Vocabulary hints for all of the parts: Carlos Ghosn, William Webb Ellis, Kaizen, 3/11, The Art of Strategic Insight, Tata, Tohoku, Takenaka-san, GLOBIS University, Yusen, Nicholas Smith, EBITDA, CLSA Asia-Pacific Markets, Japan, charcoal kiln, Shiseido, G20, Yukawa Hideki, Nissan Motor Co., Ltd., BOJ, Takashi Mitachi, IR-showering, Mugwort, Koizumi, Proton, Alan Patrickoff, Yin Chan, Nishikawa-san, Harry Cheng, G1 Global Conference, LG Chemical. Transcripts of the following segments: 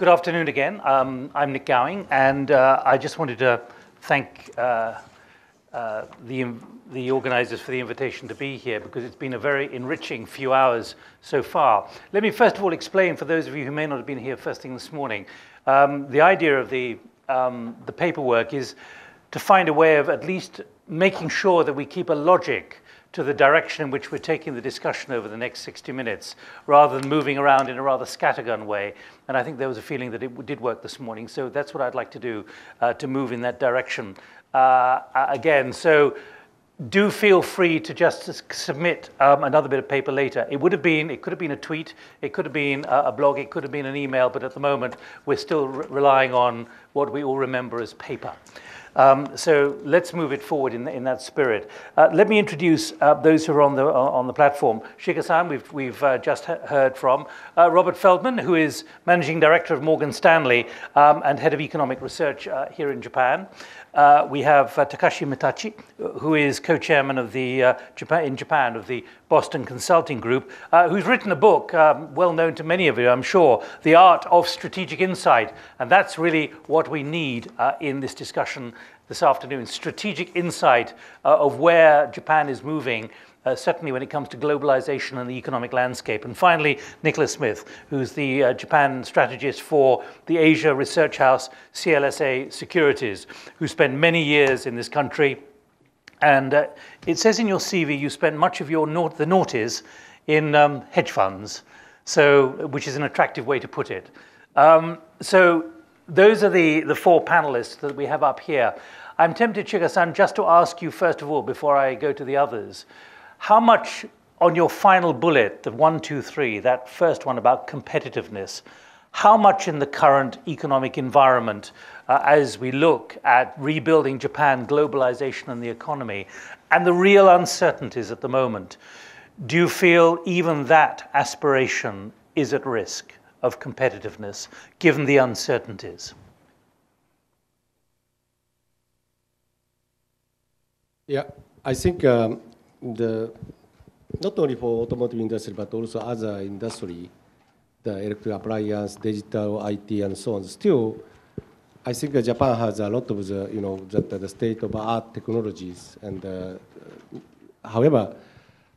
Good afternoon again. I'm Nick Gowing, and I just wanted to thank the organizers for the invitation to be here, because it's been a very enriching few hours so far. Let me first of all explain, for those of you who may not have been here first thing this morning, the idea of the paperwork is to find a way of at least making sure that we keep a logic to the direction in which we're taking the discussion over the next 60 minutes, rather than moving around in a rather scattergun way. And I think there was a feeling that it did work this morning, so that's what I'd like to do, to move in that direction again. So do feel free to just submit another bit of paper later. It could have been a tweet, it could have been a blog, it could have been an email, but at the moment, we're still relying on what we all remember as paper. So let's move it forward in that spirit. Let me introduce those who are on the platform. Shiga-san, we've just heard from. Robert Feldman, who is Managing Director of Morgan Stanley and Head of Economic Research here in Japan. We have Takashi Mitachi, who is co-chairman of the in Japan of the Boston Consulting Group, who's written a book well known to many of you, I'm sure, The Art of Strategic Insight. And that's really what we need in this discussion this afternoon, strategic insight of where Japan is moving, certainly when it comes to globalization and the economic landscape. And finally, Nicholas Smith, who's the Japan strategist for the Asia Research House, CLSA Securities, who spent many years in this country. And it says in your CV you spent much of your noughties in hedge funds, so, which is an attractive way to put it. So those are the four panelists that we have up here. I'm tempted, Shiga-san, just to ask you first of all, before I go to the others, how much on your final bullet, the 1, 2, 3, that first one about competitiveness, how much in the current economic environment as we look at rebuilding Japan, globalization and the economy, and the real uncertainties at the moment, do you feel even that aspiration is at risk of competitiveness, given the uncertainties? Yeah, I think not only for automotive industry, but also other industry, the electric appliance, digital, IT, and so on. Still, I think Japan has a lot of the, you know, the state of art technologies. And however,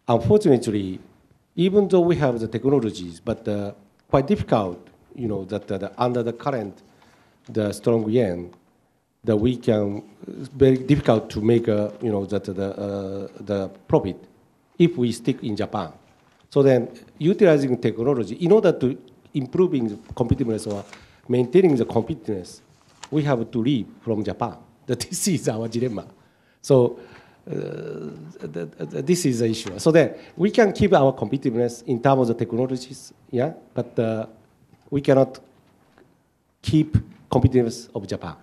unfortunately, even though we have the technologies, but quite difficult, you know, that under the current, the strong yen, that we can, it's very difficult to make a, you know, that the profit if we stick in Japan. So then, utilizing technology in order to improving the competitiveness or maintaining the competitiveness, we have to leave from Japan. That this is our dilemma. So this is the issue. So then, we can keep our competitiveness in terms of the technologies, yeah, but we cannot keep competitiveness of Japan.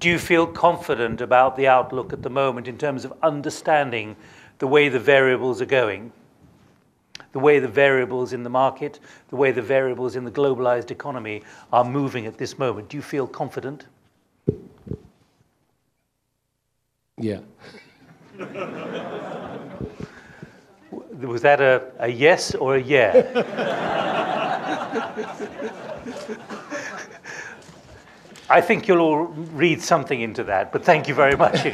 Do you feel confident about the outlook at the moment in terms of understanding the way the variables are going? The way the variables in the market, the way the variables in the globalized economy are moving at this moment. Do you feel confident? Yeah. Was that a yes or a yeah? I think you'll all read something into that, but thank you very much.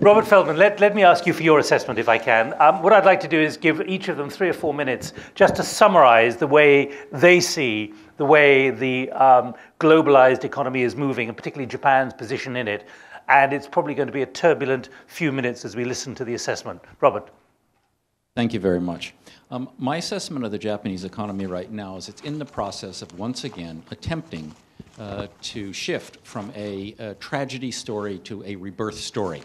Robert Feldman, let me ask you for your assessment, if I can. What I'd like to do is give each of them 3 or 4 minutes just to summarize the way they see the way the globalized economy is moving, and particularly Japan's position in it. And it's probably going to be a turbulent few minutes as we listen to the assessment. Robert. Thank you very much. My assessment of the Japanese economy right now is it's in the process of once again attempting to shift from a tragedy story to a rebirth story.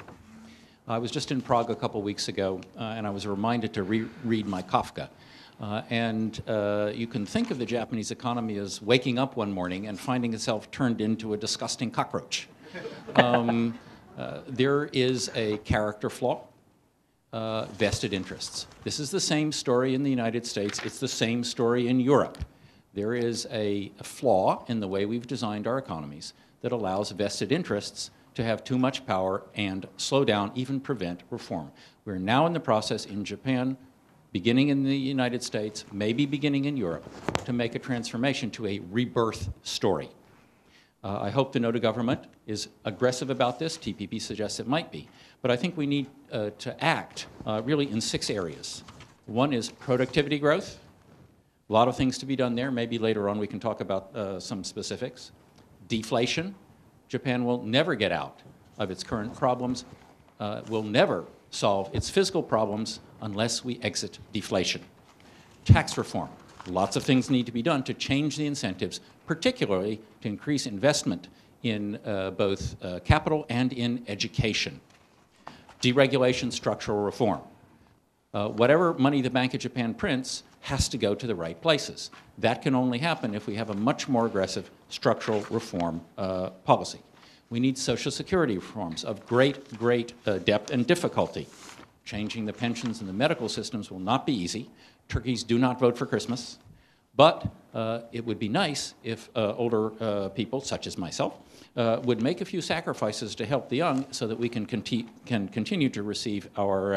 I was just in Prague a couple weeks ago, and I was reminded to reread my Kafka. You can think of the Japanese economy as waking up one morning and finding itself turned into a disgusting cockroach. There is a character flaw. Vested interests. This is the same story in the United States. It's the same story in Europe. There is a flaw in the way we've designed our economies that allows vested interests to have too much power and slow down, even prevent reform. We're now in the process in Japan beginning in the United States, maybe beginning in Europe, to make a transformation to a rebirth story. I hope the Noda government is aggressive about this. TPP suggests it might be. But I think we need to act really in 6 areas. One is productivity growth. A lot of things to be done there. Maybe later on we can talk about some specifics. Deflation. Japan will never get out of its current problems, will never solve its fiscal problems unless we exit deflation. Tax reform. Lots of things need to be done to change the incentives, particularly to increase investment in both capital and in education. Deregulation, structural reform. Whatever money the Bank of Japan prints has to go to the right places. That can only happen if we have a much more aggressive structural reform policy. We need Social Security reforms of great depth and difficulty. Changing the pensions and the medical systems will not be easy. Turkeys do not vote for Christmas. But it would be nice if older people, such as myself, would make a few sacrifices to help the young so that we can continue to receive our,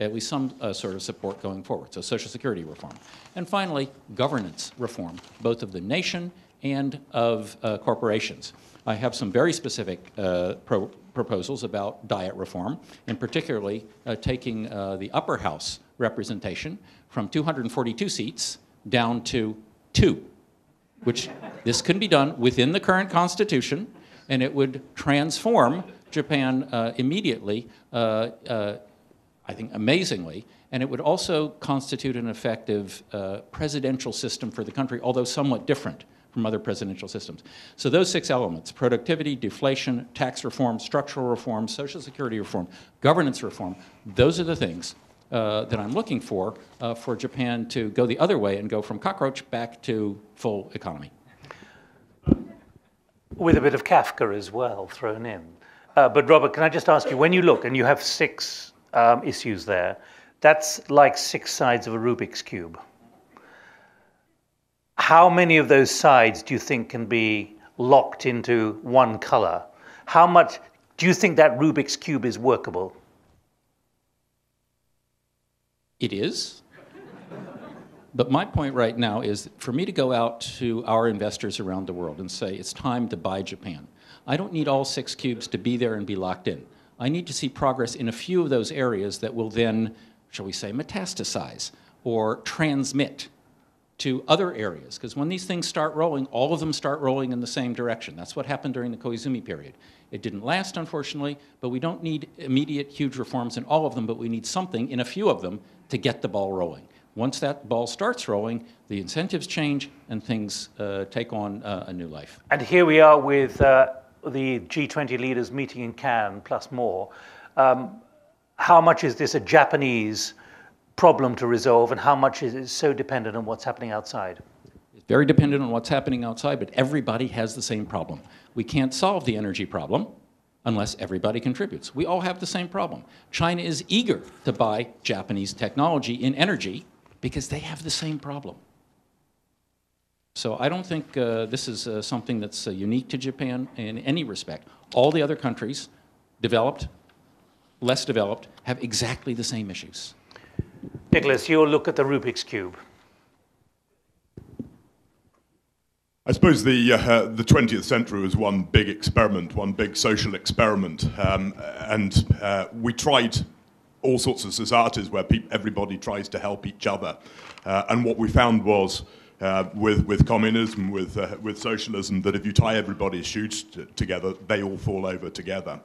at least some sort of support going forward. So Social Security reform. And finally, governance reform, both of the nation and of corporations. I have some very specific proposals about diet reform, and particularly taking the upper house representation from 242 seats down to 2, which this can be done within the current constitution, and it would transform Japan immediately, I think amazingly, and it would also constitute an effective presidential system for the country, although somewhat different from other presidential systems. So those 6 elements, productivity, deflation, tax reform, structural reform, Social Security reform, governance reform, those are the things that I'm looking for Japan to go the other way and go from cockroach back to full economy. With a bit of Kafka as well thrown in. But Robert, can I just ask you, when you look and you have 6 issues there, that's like 6 sides of a Rubik's Cube. How many of those sides do you think can be locked into one color? How much do you think that Rubik's Cube is workable? It is, but my point right now is for me to go out to our investors around the world and say it's time to buy Japan. I don't need all 6 cubes to be there and be locked in. I need to see progress in a few of those areas that will then, shall we say, metastasize or transmit to other areas. Because when these things start rolling, all of them start rolling in the same direction. That's what happened during the Koizumi period. It didn't last, unfortunately, but we don't need immediate huge reforms in all of them, but we need something in a few of them to get the ball rolling. Once that ball starts rolling, the incentives change and things take on a new life. And here we are with the G20 leaders meeting in Cannes, plus more. How much is this a Japanese problem to resolve, and how much is it so dependent on what's happening outside? It's very dependent on what's happening outside, but everybody has the same problem. We can't solve the energy problem unless everybody contributes. We all have the same problem. China is eager to buy Japanese technology in energy because they have the same problem. So I don't think this is something that's unique to Japan in any respect. All the other countries, developed, less developed, have exactly the same issues. Nicholas, your look at the Rubik's Cube. I suppose the 20th century was one big experiment, one big social experiment, and we tried all sorts of societies where everybody tries to help each other, and what we found was with communism, with socialism, that if you tie everybody's shoes together, they all fall over together.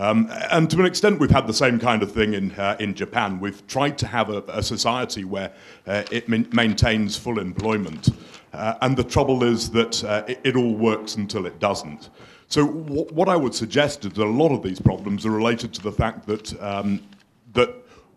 And to an extent, we've had the same kind of thing in Japan. We've tried to have a society where it maintains full employment. And the trouble is that it all works until it doesn't. So what I would suggest is that a lot of these problems are related to the fact that, that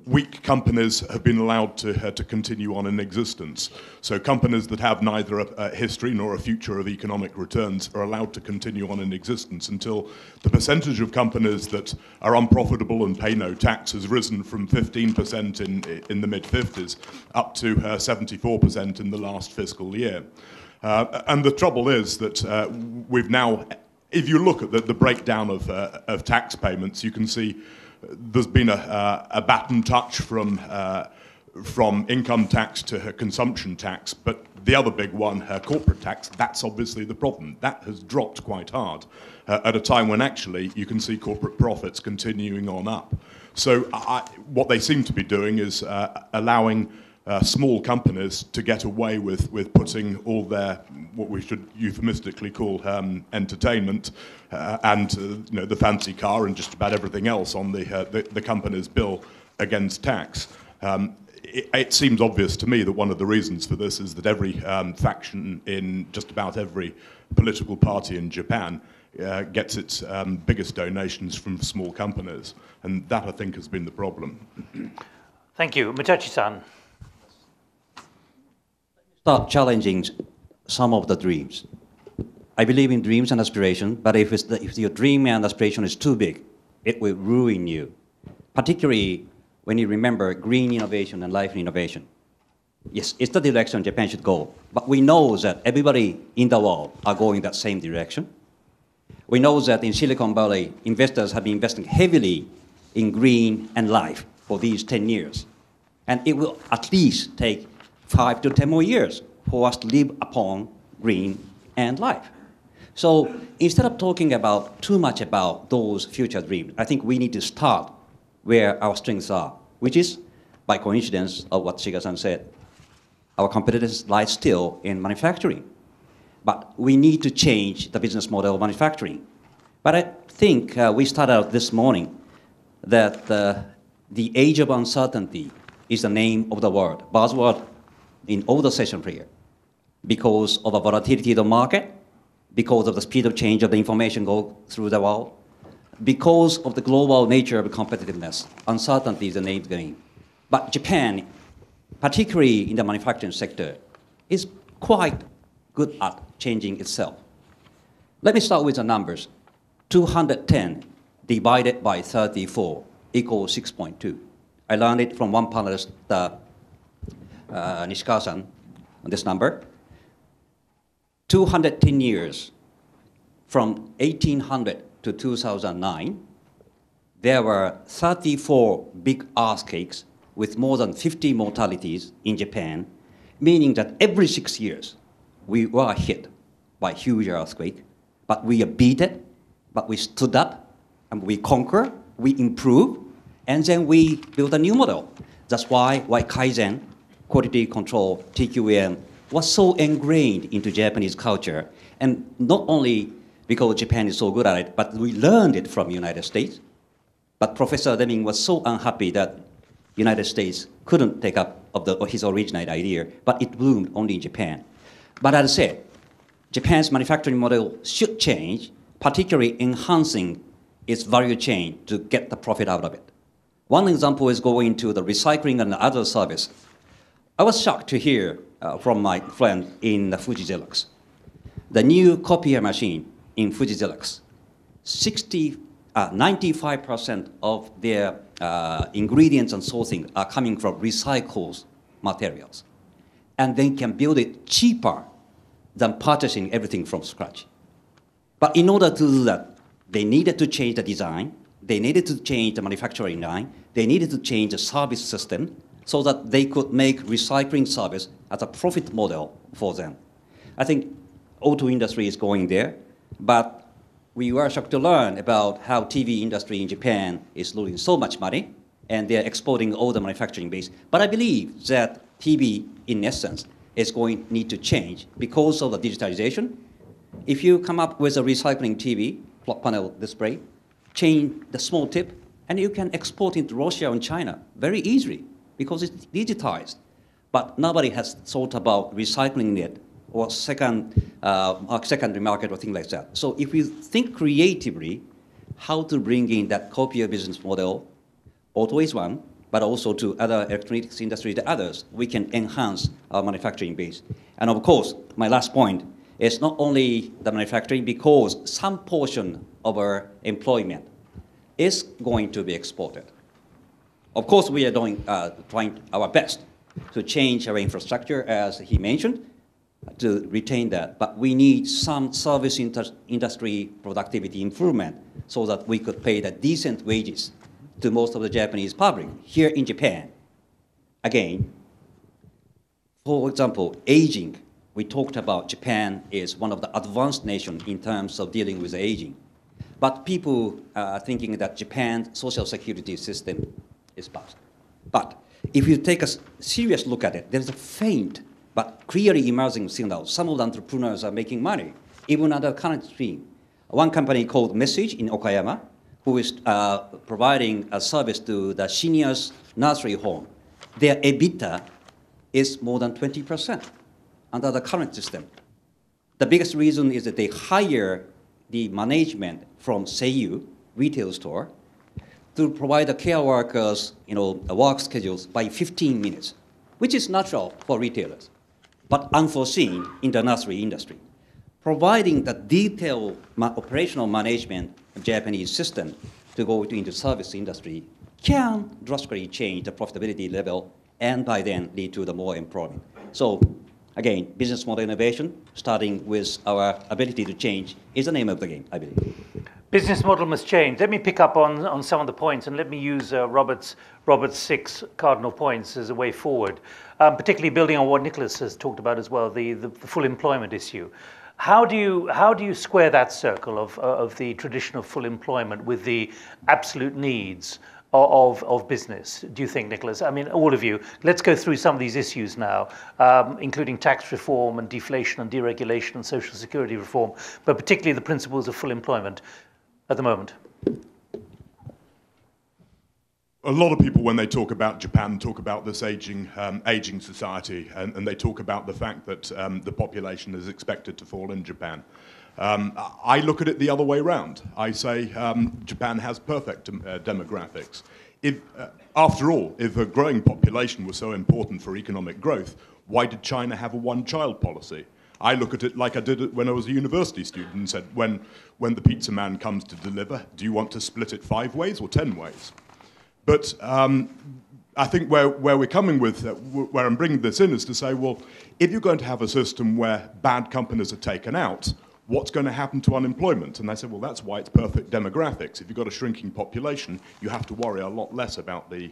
weak companies have been allowed to continue on in existence. So companies that have neither a history nor a future of economic returns are allowed to continue on in existence until the percentage of companies that are unprofitable and pay no tax has risen from 15% in the mid-50s up to 74% in the last fiscal year. And the trouble is that we've now, if you look at the breakdown of tax payments, you can see there's been a baton touch from from income tax to her consumption tax, but the other big one, her corporate tax, that's obviously the problem. That has dropped quite hard at a time when actually you can see corporate profits continuing on up. So what they seem to be doing is allowing small companies to get away with putting all their, what we should euphemistically call entertainment and you know, the fancy car and just about everything else on the company's bill against tax. It seems obvious to me that one of the reasons for this is that every faction in just about every political party in Japan gets its biggest donations from small companies. And that, I think, has been the problem. Thank you. Mitachi-san. Start challenging some of the dreams. I believe in dreams and aspiration, but if your dream and aspiration is too big, it will ruin you, particularly when you remember green innovation and life innovation. Yes, it's the direction Japan should go, but we know that everybody in the world are going that same direction. We know that in Silicon Valley, investors have been investing heavily in green and life for these 10 years. And it will at least take 5 to 10 more years for us to live upon green and life. So instead of talking about too much about those future dreams, I think we need to start where our strengths are, which is, by coincidence of what Shiga-san said, our competitors lie still in manufacturing. But we need to change the business model of manufacturing. But I think we started out this morning that the age of uncertainty is the name of the word, buzzword in all the session here, because of the volatility of the market, because of the speed of change of the information go through the world, because of the global nature of competitiveness. Uncertainty is the name of the game. But Japan, particularly in the manufacturing sector, is quite good at changing itself. Let me start with the numbers. 210 divided by 34 equals 6.2. I learned it from one panelist, Nishikawa-san, on this number. 210 years from 1800 to 2009, there were 34 big earthquakes with more than 50 mortalities in Japan, meaning that every 6 years we were hit by a huge earthquake, but we beat it, but we stood up, and we conquer, we improve, and then we built a new model. That's why Kaizen, quality control, TQM, was so ingrained into Japanese culture, and not only because Japan is so good at it, but we learned it from the United States. But Professor Deming was so unhappy that the United States couldn't take up his original idea, but it bloomed only in Japan. But as I said, Japan's manufacturing model should change, particularly enhancing its value chain to get the profit out of it. One example is going to the recycling and other service. I was shocked to hear from my friend in Fuji Xerox, the new copier machine in Fuji Xerox, 95% of their ingredients and sourcing are coming from recycled materials. And they can build it cheaper than purchasing everything from scratch. But in order to do that, they needed to change the design, they needed to change the manufacturing line, they needed to change the service system so that they could make recycling service as a profit model for them. I think auto industry is going there. But we were shocked to learn about how TV industry in Japan is losing so much money, and they're exporting all the manufacturing base. But I believe that TV, in essence, is going to need to change because of the digitalization. If you come up with a recycling TV, flat panel display, change the small tip, and you can export into Russia and China very easily because it's digitized. But nobody has thought about recycling it or secondary market or things like that. So if you think creatively how to bring in that copier business model, auto is one, but also to other electronics industry, the others, we can enhance our manufacturing base. And of course, my last point is not only the manufacturing, because some portion of our employment is going to be exported. Of course, we are doing, trying our best to change our infrastructure, as he mentioned, to retain that, but we need some service industry productivity improvement so that we could pay the decent wages to most of the Japanese public. Here in Japan, again, for example, aging. We talked about Japan is one of the advanced nations in terms of dealing with aging. But people are thinking that Japan's social security system is bad. But if you take a serious look at it, there's a faint but clearly emerging signal. Some of the entrepreneurs are making money, even under current stream. One company called Message in Okayama, who is providing a service to the seniors' nursery home, their EBITDA is more than 20% under the current system. The biggest reason is that they hire the management from Seiyu retail store to provide the care workers, work schedules by 15 minutes, which is natural for retailers, but unforeseen in the nursery industry. Providing the detailed operational management of Japanese system to go into service industry can drastically change the profitability level and by then lead to the more employment. So again, business model innovation, starting with our ability to change, is the name of the game, I believe. Business model must change. Let me pick up on some of the points, and let me use Robert's 6 cardinal points as a way forward, particularly building on what Nicholas has talked about as well, the full employment issue. How do you square that circle of the tradition of full employment with the absolute needs of business, do you think, Nicholas? I mean, all of you, let's go through some of these issues now, including tax reform and deflation and deregulation and social security reform, but particularly the principles of full employment at the moment. A lot of people, when they talk about Japan, talk about this aging society, and they talk about the fact that the population is expected to fall in Japan. I look at it the other way around. I say Japan has perfect demographics. After all, if a growing population was so important for economic growth, why did China have a one-child policy? I look at it like I did when I was a university student and said, when the pizza man comes to deliver, do you want to split it 5 ways or 10 ways? But I think where we're coming with, where I'm bringing this in, is to say, well, if you're going to have a system where bad companies are taken out, what's going to happen to unemployment? And they said, well, that's why it's perfect demographics. If you've got a shrinking population, you have to worry a lot less about the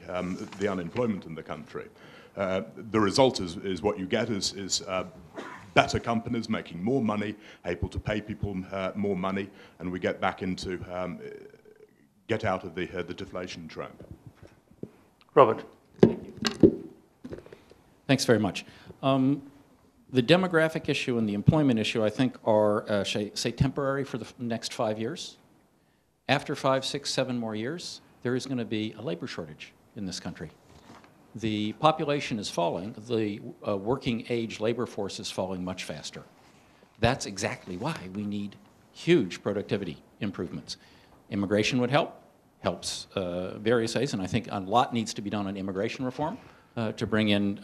unemployment in the country. The result is what you get is better companies making more money, able to pay people more money, and we get back into get out of the deflation trap. Robert. Thanks very much. The demographic issue and the employment issue, I think, are, say, temporary for the next 5 years. After 5, 6, 7 more years, there is going to be a labor shortage in this country. The population is falling. The working age labor force is falling much faster. That's exactly why we need huge productivity improvements. Immigration would help, helps various ways, and I think a lot needs to be done on immigration reform. To bring in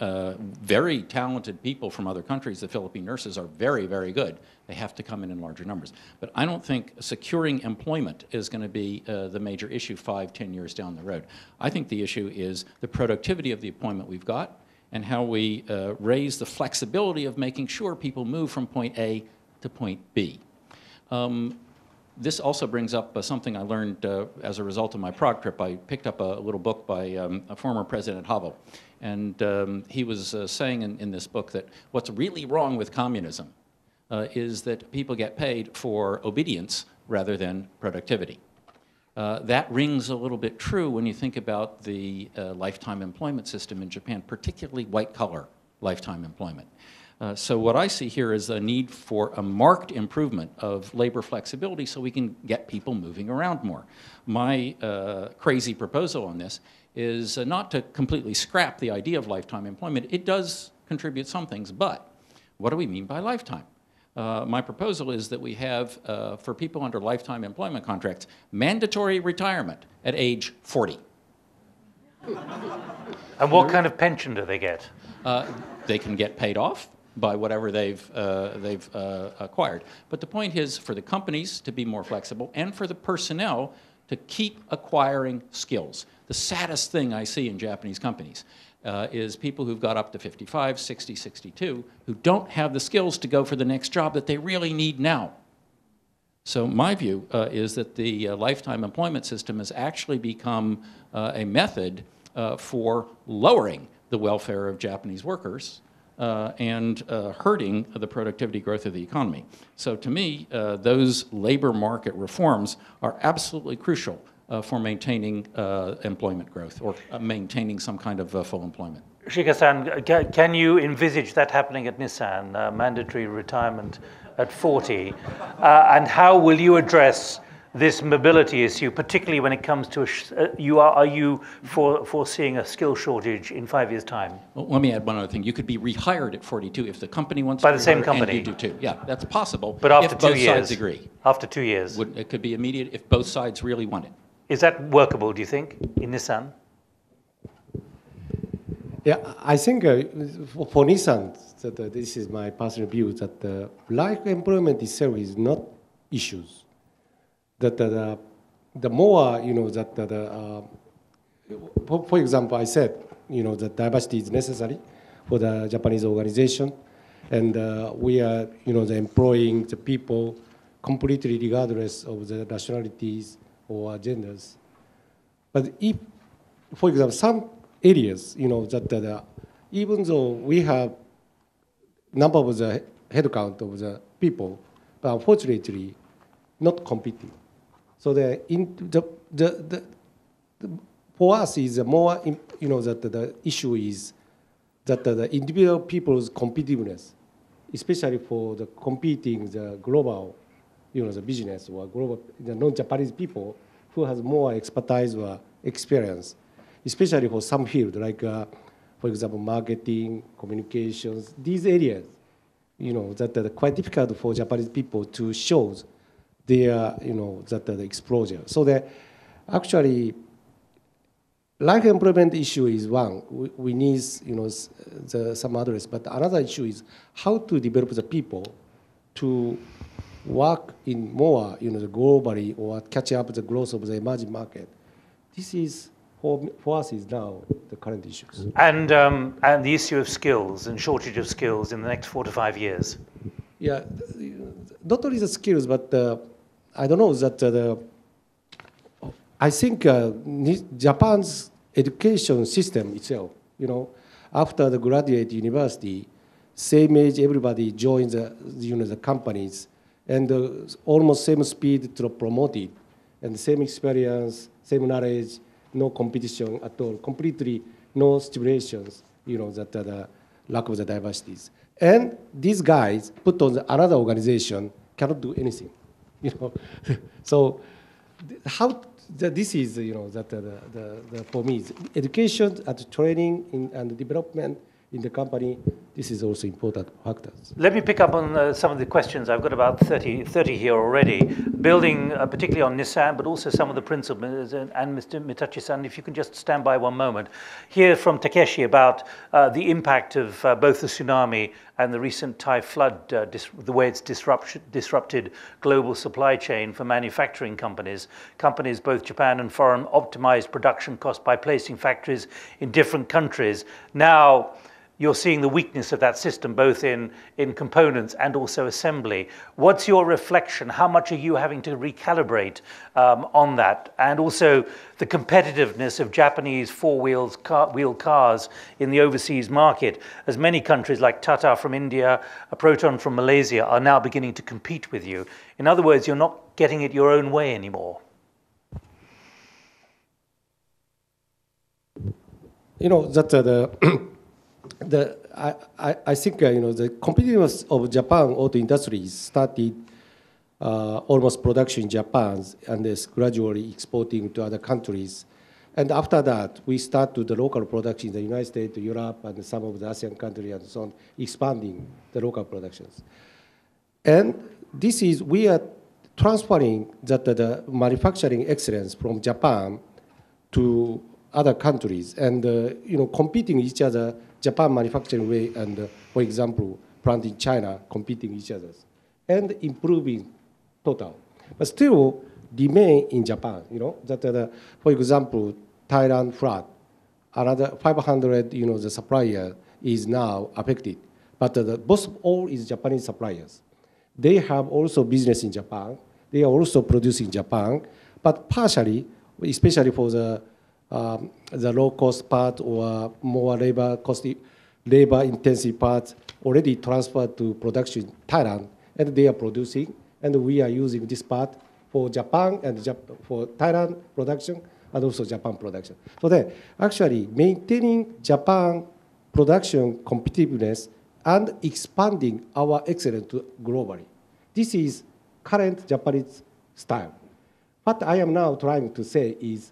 very talented people from other countries. The Philippine nurses are very, very good. They have to come in larger numbers. But I don't think securing employment is going to be the major issue 5, 10 years down the road. I think the issue is the productivity of the employment we've got and how we raise the flexibility of making sure people move from point A to point B. This also brings up something I learned as a result of my Prague trip. I picked up a little book by a former President Havel, and he was saying in this book that what's really wrong with communism is that people get paid for obedience rather than productivity. That rings a little bit true when you think about the lifetime employment system in Japan, particularly white-collar lifetime employment. So what I see here is a need for a marked improvement of labor flexibility so we can get people moving around more. My crazy proposal on this is not to completely scrap the idea of lifetime employment. It does contribute some things, but what do we mean by lifetime? My proposal is that we have, for people under lifetime employment contracts, mandatory retirement at age 40. And what kind of pension do they get? They can get paid off by whatever they've acquired. But the point is for the companies to be more flexible and for the personnel to keep acquiring skills. The saddest thing I see in Japanese companies is people who've got up to 55, 60, 62 who don't have the skills to go for the next job that they really need now. So my view is that the lifetime employment system has actually become a method for lowering the welfare of Japanese workers and hurting the productivity growth of the economy. So to me, those labor market reforms are absolutely crucial for maintaining employment growth or maintaining some kind of full employment. Shiga-san, can you envisage that happening at Nissan, mandatory retirement at 40? And how will you address this mobility issue, particularly when it comes to, are you foreseeing a skill shortage in 5 years' time? Well, let me add one other thing. You could be rehired at 42 if the company wants to. By the same company. And you do too. Yeah, that's possible. But after 2 years. If both sides agree. After 2 years. It could be immediate if both sides really want it. Is that workable, do you think, in Nissan? Yeah, I think for Nissan, that, this is my personal view, that the life employment itself is not issues. That the more, you know, that for example, I said, you know, that diversity is necessary for the Japanese organization. And we are, you know, employing the people completely regardless of the nationalities or genders. But if, for example, some areas, you know, that even though we have number of the headcount of the people, but unfortunately not competing. So for us is more, you know, that the issue is that the individual people's competitiveness, especially for the competing the global, you know, the business or global, the non-Japanese people who has more expertise or experience, especially for some field, like, for example, marketing, communications, these areas, you know, that are quite difficult for Japanese people to show their, you know, that the exposure. So that actually, life employment issue is one. We need, you know, some others, but another issue is how to develop the people to work in more, you know, the globally or catch up the growth of the emerging market. This is, for us, is now the current issues. And the issue of skills and shortage of skills in the next 4 to 5 years. Yeah, not only the skills, but I don't know that I think Japan's education system itself, you know, after the graduate university, same age everybody joins the, you know, the companies, and almost same speed to promote it, and same experience, same knowledge. No competition at all, completely no stipulations, you know, that the lack of the diversities. And these guys put on another organization cannot do anything, you know. So how this is, you know, that for me, education and training and development in the company, this is also important factors. Let me pick up on some of the questions. I've got about 30 here already, building particularly on Nissan, but also some of the principles. And Mr. Mitachi-san, if you can just stand by one moment. Hear from Takeshi about the impact of both the tsunami and the recent Thai flood, the way it's disrupted global supply chain for manufacturing companies. Companies, both Japan and foreign, optimized production costs by placing factories in different countries. Now, you're seeing the weakness of that system, both in components and also assembly. What's your reflection? How much are you having to recalibrate on that? And also the competitiveness of Japanese four-wheel cars in the overseas market, as many countries like Tata from India, Proton from Malaysia are now beginning to compete with you. In other words, you're not getting it your own way anymore. You know, that's the... I think, you know, the competitiveness of Japan auto industry started almost production in Japan and is gradually exporting to other countries. And after that, we started the local production in the United States, Europe, and some of the ASEAN countries and so on, expanding the local productions. And this is, we are transferring that the manufacturing excellence from Japan to other countries and, you know, competing each other. Japan manufacturing way and, for example, plant in China competing each other and improving total, but still remain in Japan. You know that, for example, Thailand flood, another 500, you know, the supplier is now affected, but both all is Japanese suppliers. They have also business in Japan. They are also producing in Japan, but partially, especially for the the low-cost part or more labor-intensive parts already transferred to production in Thailand, and they are producing, and we are using this part for Japan and for Thailand production and also Japan production. So then, actually, maintaining Japan production competitiveness and expanding our excellence globally. This is current Japanese style. What I am now trying to say is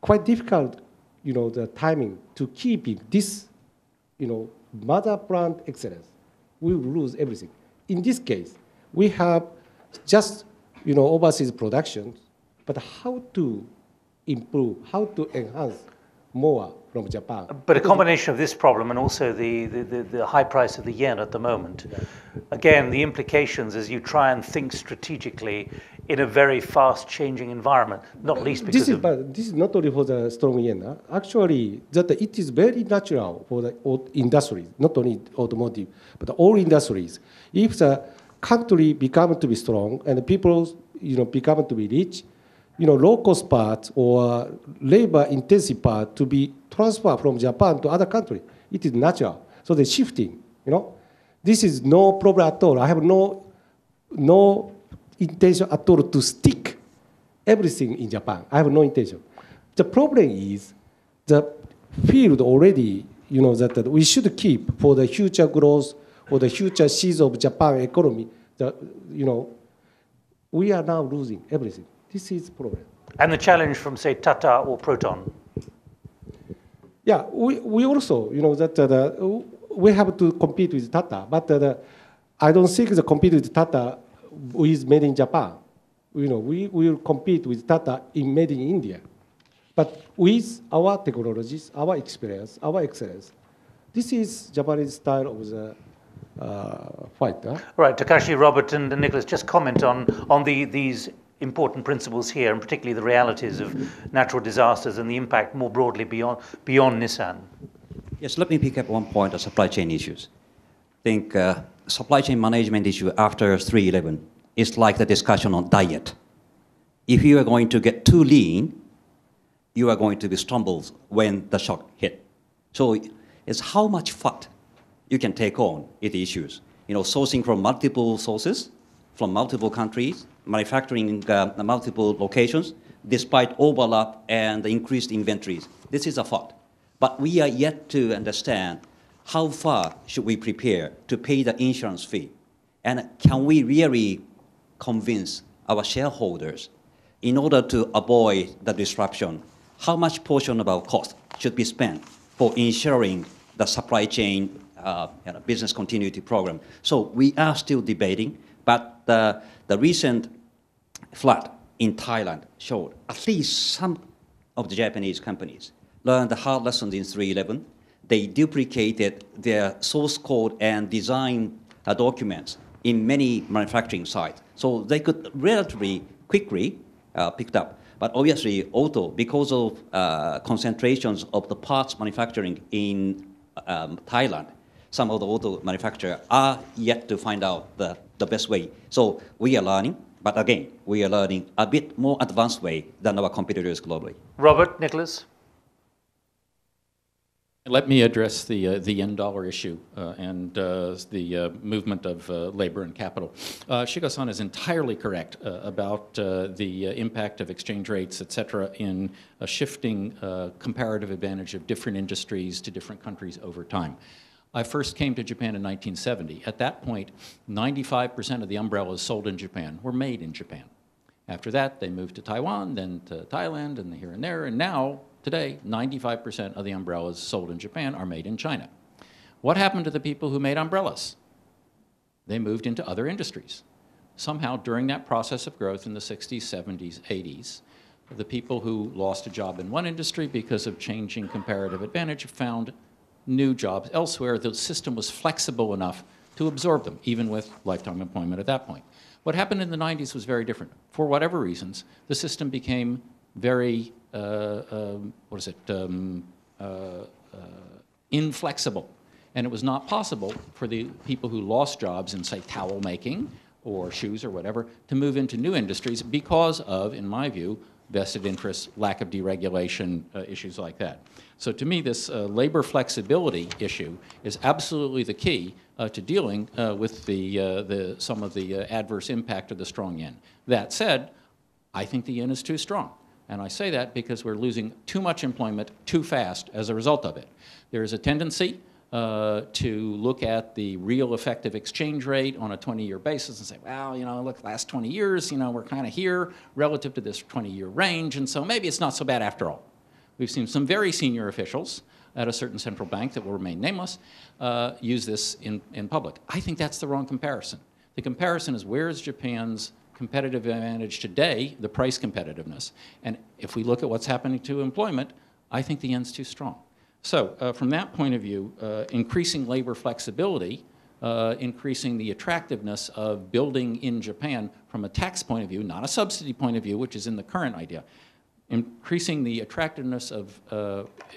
quite difficult, you know, the timing to keep this, you know, mother plant excellence. We will lose everything. In this case, we have just, you know, overseas production, but how to improve, how to enhance more from Japan. But a combination of this problem and also the high price of the yen at the moment. Again, the implications as you try and think strategically in a very fast changing environment, not least because this is, but this is not only for the strong yen. Actually, that it is very natural for the industry, not only automotive, but all industries. If the country become to be strong and the people, you know, become to be rich, you know, low-cost part or labor-intensive part to be transferred from Japan to other country. It is natural. So they're shifting, you know. This is no problem at all. I have no intention at all to stick everything in Japan. I have no intention. The problem is the field already, you know, that we should keep for the future growth or the future seas of Japan economy. You know, we are now losing everything. This is the problem. And the challenge from, say, Tata or Proton? Yeah, we also, you know, that we have to compete with Tata, but I don't think the compete with Tata is made in Japan. You know, we will compete with Tata in made in India. But with our technologies, our experience, our excellence, this is Japanese style of the fight. Right, Takashi, Robert, and Nicholas, just comment on these important principles here, and particularly the realities of natural disasters and the impact more broadly beyond Nissan. Yes, let me pick up one point on supply chain issues. I think supply chain management issue after 3/11 is like the discussion on diet. If you are going to get too lean, you are going to be stumbled when the shock hit. So it's how much fat you can take on is the issues. You know, sourcing from multiple sources, from multiple countries, manufacturing in multiple locations, despite overlap and increased inventories. This is a fact. But we are yet to understand how far should we prepare to pay the insurance fee? And can we really convince our shareholders in order to avoid the disruption, how much portion of our cost should be spent for ensuring the supply chain business continuity program? So we are still debating, but the recent flood in Thailand showed at least some of the Japanese companies learned the hard lessons in 3/11. They duplicated their source code and design documents in many manufacturing sites. So they could relatively quickly pick up. But obviously, auto, because of concentrations of the parts manufacturing in Thailand, some of the auto manufacturers are yet to find out the best way. So we are learning, but again, we are learning a bit more advanced way than our competitors globally. Robert, Nicholas? Let me address the yen-dollar issue and the movement of labor and capital. Shiga-san is entirely correct about the impact of exchange rates, et cetera, in a shifting comparative advantage of different industries to different countries over time. I first came to Japan in 1970. At that point, 95% of the umbrellas sold in Japan were made in Japan. After that, they moved to Taiwan, then to Thailand, and here and there. And now, today, 95% of the umbrellas sold in Japan are made in China. What happened to the people who made umbrellas? They moved into other industries. Somehow, during that process of growth in the 60s, 70s, 80s, the people who lost a job in one industry because of changing comparative advantage found new jobs elsewhere. The system was flexible enough to absorb them, even with lifetime employment at that point. What happened in the 90s was very different. For whatever reasons, the system became very, inflexible. And it was not possible for the people who lost jobs in, say, towel making or shoes or whatever to move into new industries because of, in my view, vested interests, lack of deregulation, issues like that. So to me, this labor flexibility issue is absolutely the key to dealing with some of the adverse impact of the strong yen. That said, I think the yen is too strong. And I say that because we're losing too much employment too fast as a result of it. There is a tendency to look at the real effective exchange rate on a 20-year basis and say, well, you know, look, last 20 years, you know, we're kind of here relative to this 20-year range, and so maybe it's not so bad after all. We've seen some very senior officials at a certain central bank that will remain nameless use this in public. I think that's the wrong comparison. The comparison is, where is Japan's competitive advantage today, the price competitiveness? And if we look at what's happening to employment, I think the yen's too strong. So from that point of view, increasing labor flexibility, increasing the attractiveness of building in Japan from a tax point of view, not a subsidy point of view, which is in the current idea, increasing the attractiveness of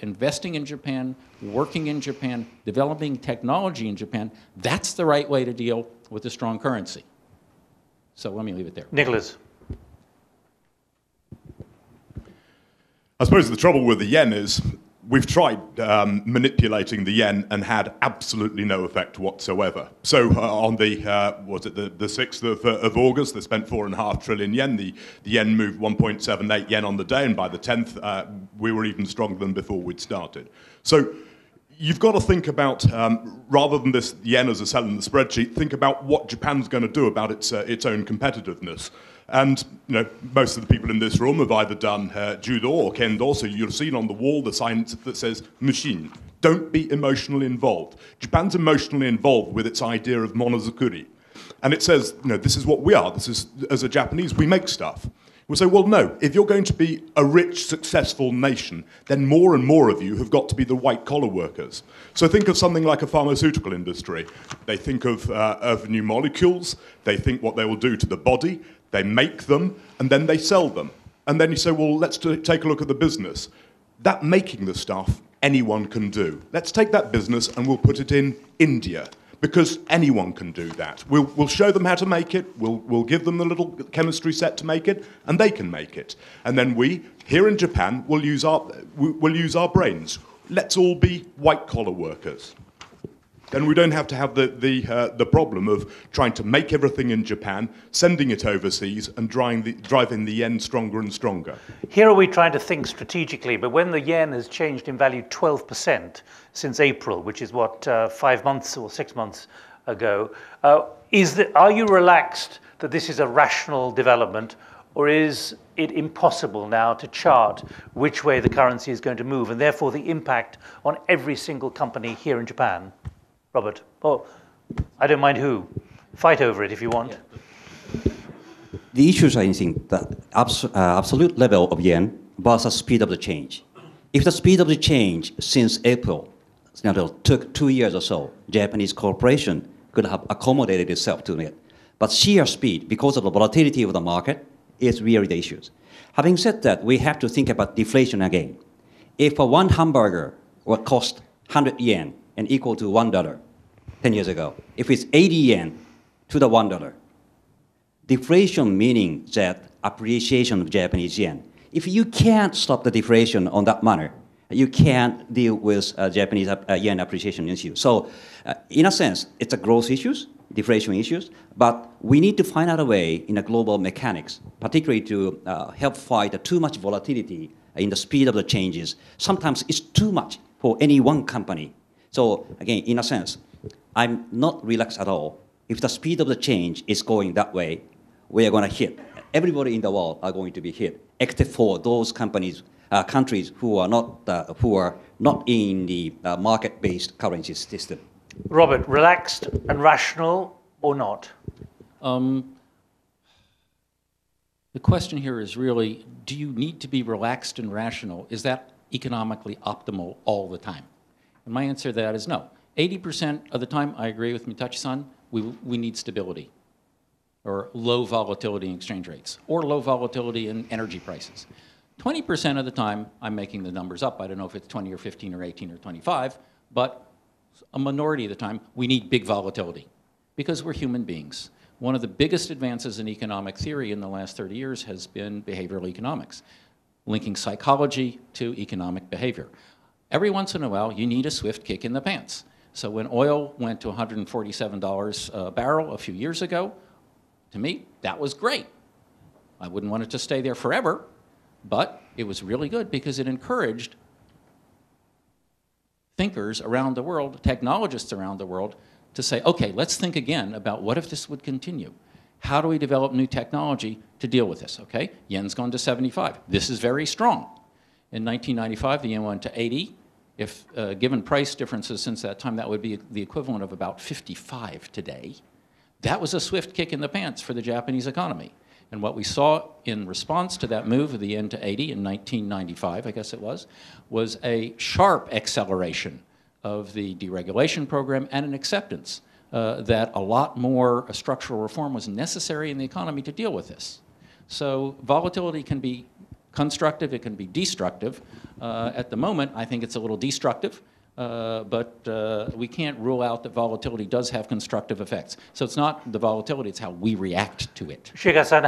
investing in Japan, working in Japan, developing technology in Japan, that's the right way to deal with a strong currency. So let me leave it there. Nicholas. I suppose the trouble with the yen is, we've tried manipulating the yen and had absolutely no effect whatsoever. So on the, was it the 6th of August, they spent 4.5 trillion yen. The yen moved 1.78 yen on the day, and by the 10th, we were even stronger than before we'd started. So you've got to think about, rather than this yen as a cell in the spreadsheet, think about what Japan's going to do about its own competitiveness. And you know, most of the people in this room have either done judo or kendo, so you've seen on the wall the sign that says "mushin." Don't be emotionally involved. Japan's emotionally involved with its idea of monozukuri, and it says, you know, this is what we are. This is, as a Japanese, we make stuff. We say, well, no. If you're going to be a rich, successful nation, then more and more of you have got to be the white-collar workers. So think of something like a pharmaceutical industry. They think of new molecules. They think what they will do to the body. They make them, and then they sell them. And then you say, well, let's take a look at the business. That making the stuff, anyone can do. Let's take that business and we'll put it in India, because anyone can do that. We'll show them how to make it, we'll give them the little chemistry set to make it, and they can make it. And then we, here in Japan, we'll use our brains. Let's all be white-collar workers. Then we don't have to have the problem of trying to make everything in Japan, sending it overseas, and driving the yen stronger and stronger. Here are we trying to think strategically, but when the yen has changed in value 12% since April, which is what, 5 months or 6 months ago, are you relaxed that this is a rational development, or is it impossible now to chart which way the currency is going to move, and therefore the impact on every single company here in Japan? Robert, oh, I don't mind who. Fight over it if you want. Yeah. The issues I think that absolute level of yen versus speed of the change. If the speed of the change since April, you know, took 2 years or so, Japanese corporation could have accommodated itself to it. But sheer speed, because of the volatility of the market, is really the issue. Having said that, we have to think about deflation again. If a one hamburger would cost 100 yen, and equal to $1 10 years ago. If it's 80 yen to the $1, deflation meaning that appreciation of Japanese yen. If you can't stop the deflation on that manner, you can't deal with Japanese yen appreciation issue. So in a sense, it's a growth issues, deflation issues, but we need to find out a way in a global mechanics, particularly to help fight too much volatility in the speed of the changes. Sometimes it's too much for any one company. So again, in a sense, I'm not relaxed at all. If the speed of the change is going that way, we are going to hit. Everybody in the world are going to be hit, except for those companies, countries who are not in the market-based currency system. Robert, relaxed and rational or not? The question here is really: do you need to be relaxed and rational? Is that economically optimal all the time? And my answer to that is no. 80% of the time, I agree with Mitachi-san, we need stability or low volatility in exchange rates or low volatility in energy prices. 20% of the time, I'm making the numbers up. I don't know if it's 20 or 15 or 18 or 25, but a minority of the time, we need big volatility because we're human beings. One of the biggest advances in economic theory in the last 30 years has been behavioral economics. linking psychology to economic behavior. Every once in a while, you need a swift kick in the pants. So when oil went to $147 a barrel a few years ago, to me, that was great. I wouldn't want it to stay there forever, but it was really good because it encouraged thinkers around the world, technologists around the world, to say, okay, let's think again about what if this would continue? How do we develop new technology to deal with this, okay? Yen's gone to 75. This is very strong. In 1995, the yen went to 80. If given price differences since that time, that would be the equivalent of about 55 today. That was a swift kick in the pants for the Japanese economy. And what we saw in response to that move of the yen to 80 in 1995, I guess it was a sharp acceleration of the deregulation program and an acceptance that a lot more structural reform was necessary in the economy to deal with this. So volatility can be constructive, it can be destructive. At the moment, I think it's a little destructive, but we can't rule out that volatility does have constructive effects. So it's not the volatility, it's how we react to it. Shiga-san,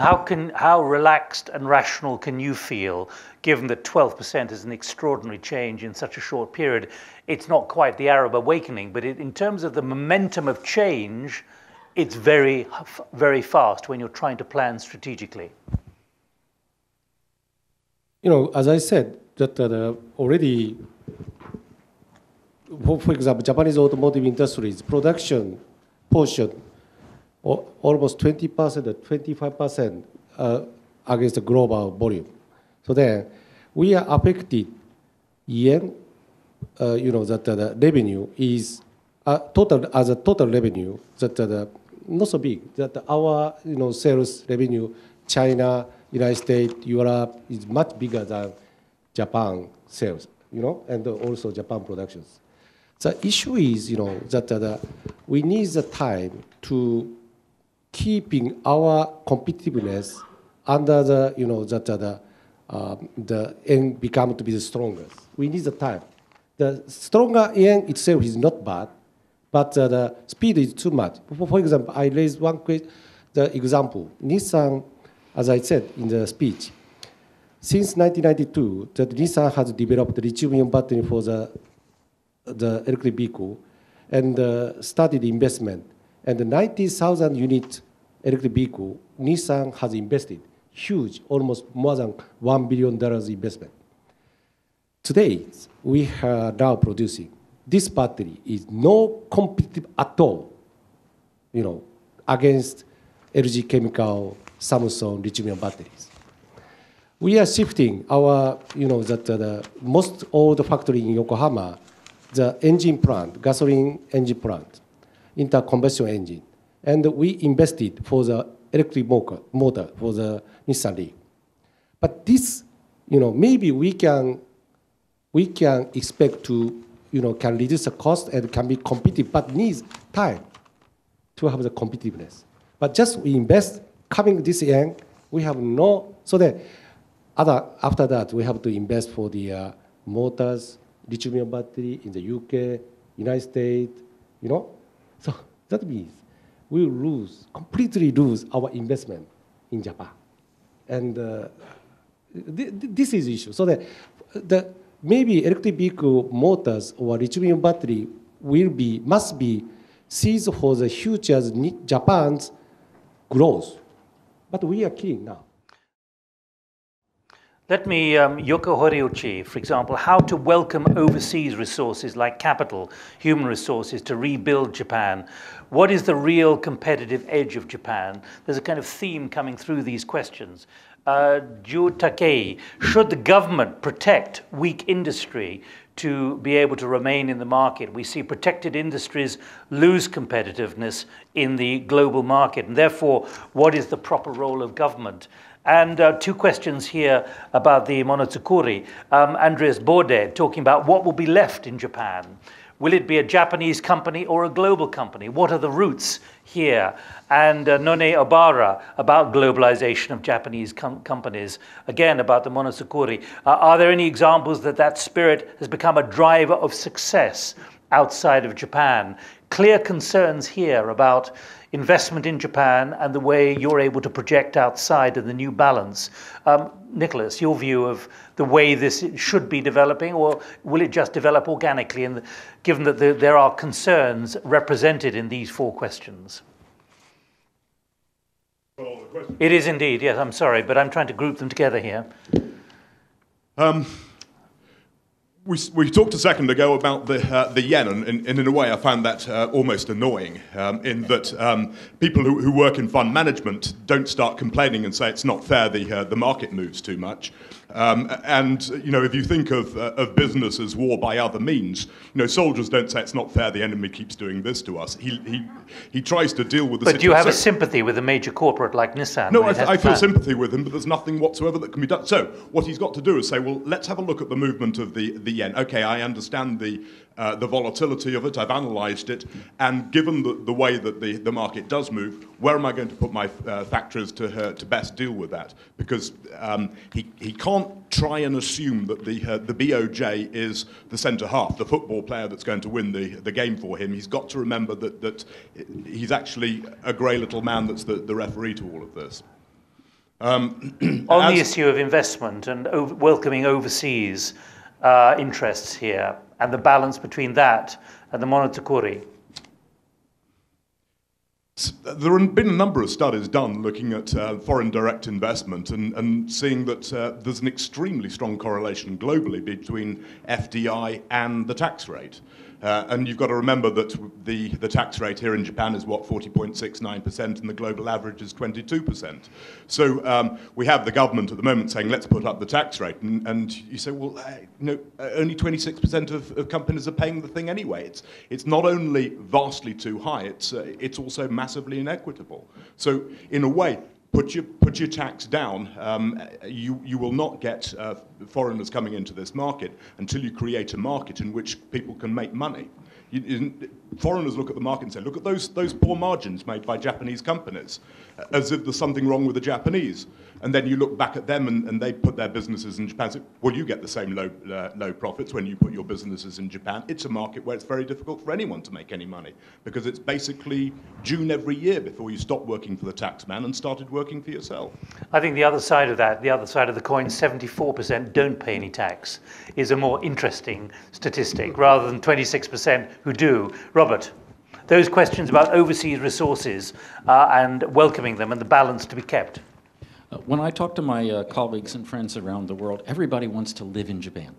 how relaxed and rational can you feel, given that 12% is an extraordinary change in such a short period? It's not quite the Arab awakening, but in terms of the momentum of change, it's very, very fast when you're trying to plan strategically. You know, as I said, that already, for example, Japanese automotive industry's production portion, almost 20% or 25% against the global volume. So then we are affected yen. You know that the revenue is total as a total revenue that not so big. That our sales revenue, China, United States, Europe is much bigger than Japan sales. You know, and also Japan productions. The issue is that we need the time to keeping our competitiveness under the the yen become to be the strongest. We need the time. The stronger yen itself is not bad, but the speed is too much. For example, I raised one question, the example. Nissan, as I said in the speech, since 1992, that Nissan has developed the lithium-ion battery for the electric vehicle and started investment. And the 90,000 unit electric vehicle, Nissan has invested. Huge, almost more than $1 billion investment. Today, we are now producing. This battery is no competitive at all, against LG Chemical, Samsung, lithium-ion batteries. We are shifting our, most old factory in Yokohama, the engine plant, gasoline engine plant, intercombustion engine, and we invested for the electric motor for the Nissan Leaf. But this, maybe we can expect to, can reduce the cost and can be competitive, but needs time to have the competitiveness. But just we invest coming this end, we have no. So then. After that, we have to invest for the motors, lithium battery in the UK, United States, So that means we lose, completely lose our investment in Japan. And this is the issue. So that maybe electric vehicle motors or lithium battery must be seized for the future Japan's growth. But we are killing now. Let me, Yoko Horiuchi, for example, how to welcome overseas resources like capital, human resources to rebuild Japan. What is the real competitive edge of Japan? There's a kind of theme coming through these questions. Ju Takei, should the government protect weak industry to be able to remain in the market? We see protected industries lose competitiveness in the global market, and therefore, what is the proper role of government? And two questions here about the monotsukuri. Andreas Borde talking about what will be left in Japan. Will it be a Japanese company or a global company? What are the roots here? And None Obara about globalization of Japanese companies, again about the monotsukuri. Are there any examples that spirit has become a driver of success outside of Japan? clear concerns here about investment in Japan and the way you're able to project outside of the new balance. Nicholas, your view of the way this should be developing, or will it just develop organically, and given that there are concerns represented in these four questions? Well, the question. It is indeed, yes, I'm sorry, but I'm trying to group them together here. We talked a second ago about the yen, and in a way I found that almost annoying, in that people who work in fund management don't start complaining and say it's not fair the market moves too much. And you know, if you think of business as war by other means, you know, soldiers don't say it's not fair the enemy keeps doing this to us. He tries to deal with the situation. But do you have a sympathy with a major corporate like Nissan? No, I feel sympathy with him, but there's nothing whatsoever that can be done. So what he's got to do is say, well, let's have a look at the movement of the yen. Okay, I understand the volatility of it, I've analysed it, and given the way that the market does move, where am I going to put my factors to best deal with that? Because he can't try and assume that the BOJ is the centre half, the football player that's going to win the game for him. He's got to remember that he's actually a grey little man that's the referee to all of this. On the issue of investment and welcoming overseas interests here, and the balance between that and the monotakuri? There have been a number of studies done looking at foreign direct investment and seeing that there's an extremely strong correlation globally between FDI and the tax rate. And you've got to remember that the tax rate here in Japan is, what, 40.69%, and the global average is 22%. So we have the government at the moment saying, let's put up the tax rate. And you say, well, no, only 26% of companies are paying the thing anyway. It's not only vastly too high, it's also massively inequitable. So in a way, put your tax down. You will not get foreigners coming into this market until you create a market in which people can make money. Foreigners look at the market and say, look at those poor margins made by Japanese companies, as if there's something wrong with the Japanese. And then you look back at them and they put their businesses in Japan and say, well, you get the same low profits when you put your businesses in Japan. It's a market where it's very difficult for anyone to make any money, because it's basically June every year before you stopped working for the tax man and started working for yourself. I think the other side of that, the other side of the coin, 74% don't pay any tax, is a more interesting statistic, rather than 26% who do. Robert, those questions about overseas resources and welcoming them and the balance to be kept. When I talk to my colleagues and friends around the world, everybody wants to live in Japan,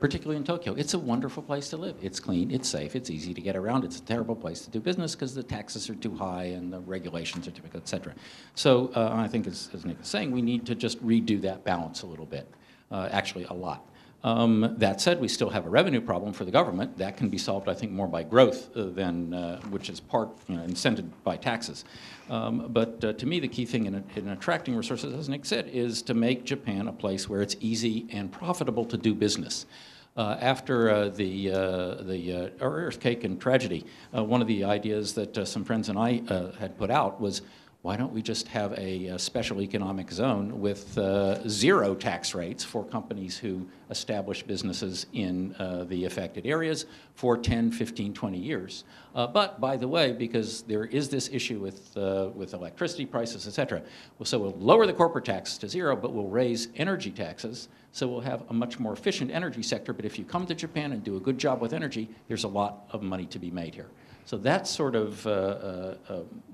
particularly in Tokyo. It's a wonderful place to live. It's clean, it's safe, it's easy to get around. It's a terrible place to do business because the taxes are too high and the regulations are too big, et cetera. So I think, as Nick was saying, we need to just redo that balance a little bit, actually a lot. That said, we still have a revenue problem for the government. That can be solved, I think, more by growth than, which is part, you know, incented by taxes. But to me, the key thing in attracting resources, as Nick said, is to make Japan a place where it's easy and profitable to do business. After the earthquake and tragedy, one of the ideas that some friends and I had put out was, why don't we just have a special economic zone with zero tax rates for companies who establish businesses in the affected areas for 10, 15, 20 years. But by the way, because there is this issue with electricity prices, et cetera, well, so we'll lower the corporate tax to zero, but we'll raise energy taxes. So we'll have a much more efficient energy sector. But if you come to Japan and do a good job with energy, there's a lot of money to be made here. So that sort of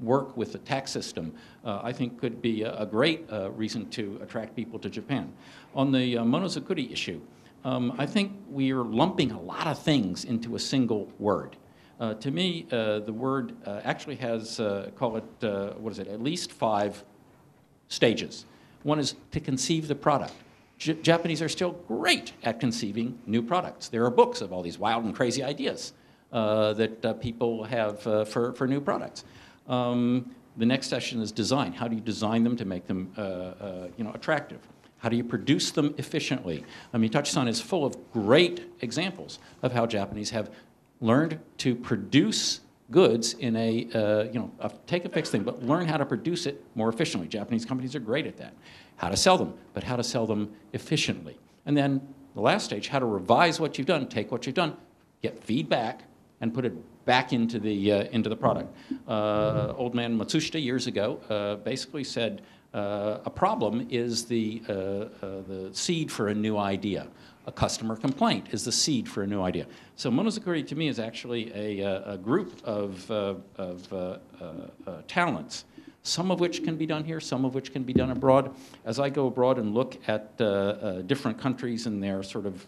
work with the tax system, I think, could be a great reason to attract people to Japan. On the monozukuri issue, I think we are lumping a lot of things into a single word. To me, the word actually has, call it, what is it, at least 5 stages. One is to conceive the product. Japanese are still great at conceiving new products. There are books of all these wild and crazy ideas that people have for new products. The next session is design. How do you design them to make them you know, attractive? How do you produce them efficiently? I mean, Mitachi-san is full of great examples of how Japanese have learned to produce goods in a, you know, a take a fix thing, but learn how to produce it more efficiently. Japanese companies are great at that. How to sell them, but how to sell them efficiently. And then the last stage, how to revise what you've done, take what you've done, get feedback, and put it back into the product. Old man Matsushita years ago basically said a problem is the seed for a new idea. A customer complaint is the seed for a new idea. So Monozukuri to me is actually a group of talents, some of which can be done here, some of which can be done abroad. As I go abroad and look at different countries and their sort of,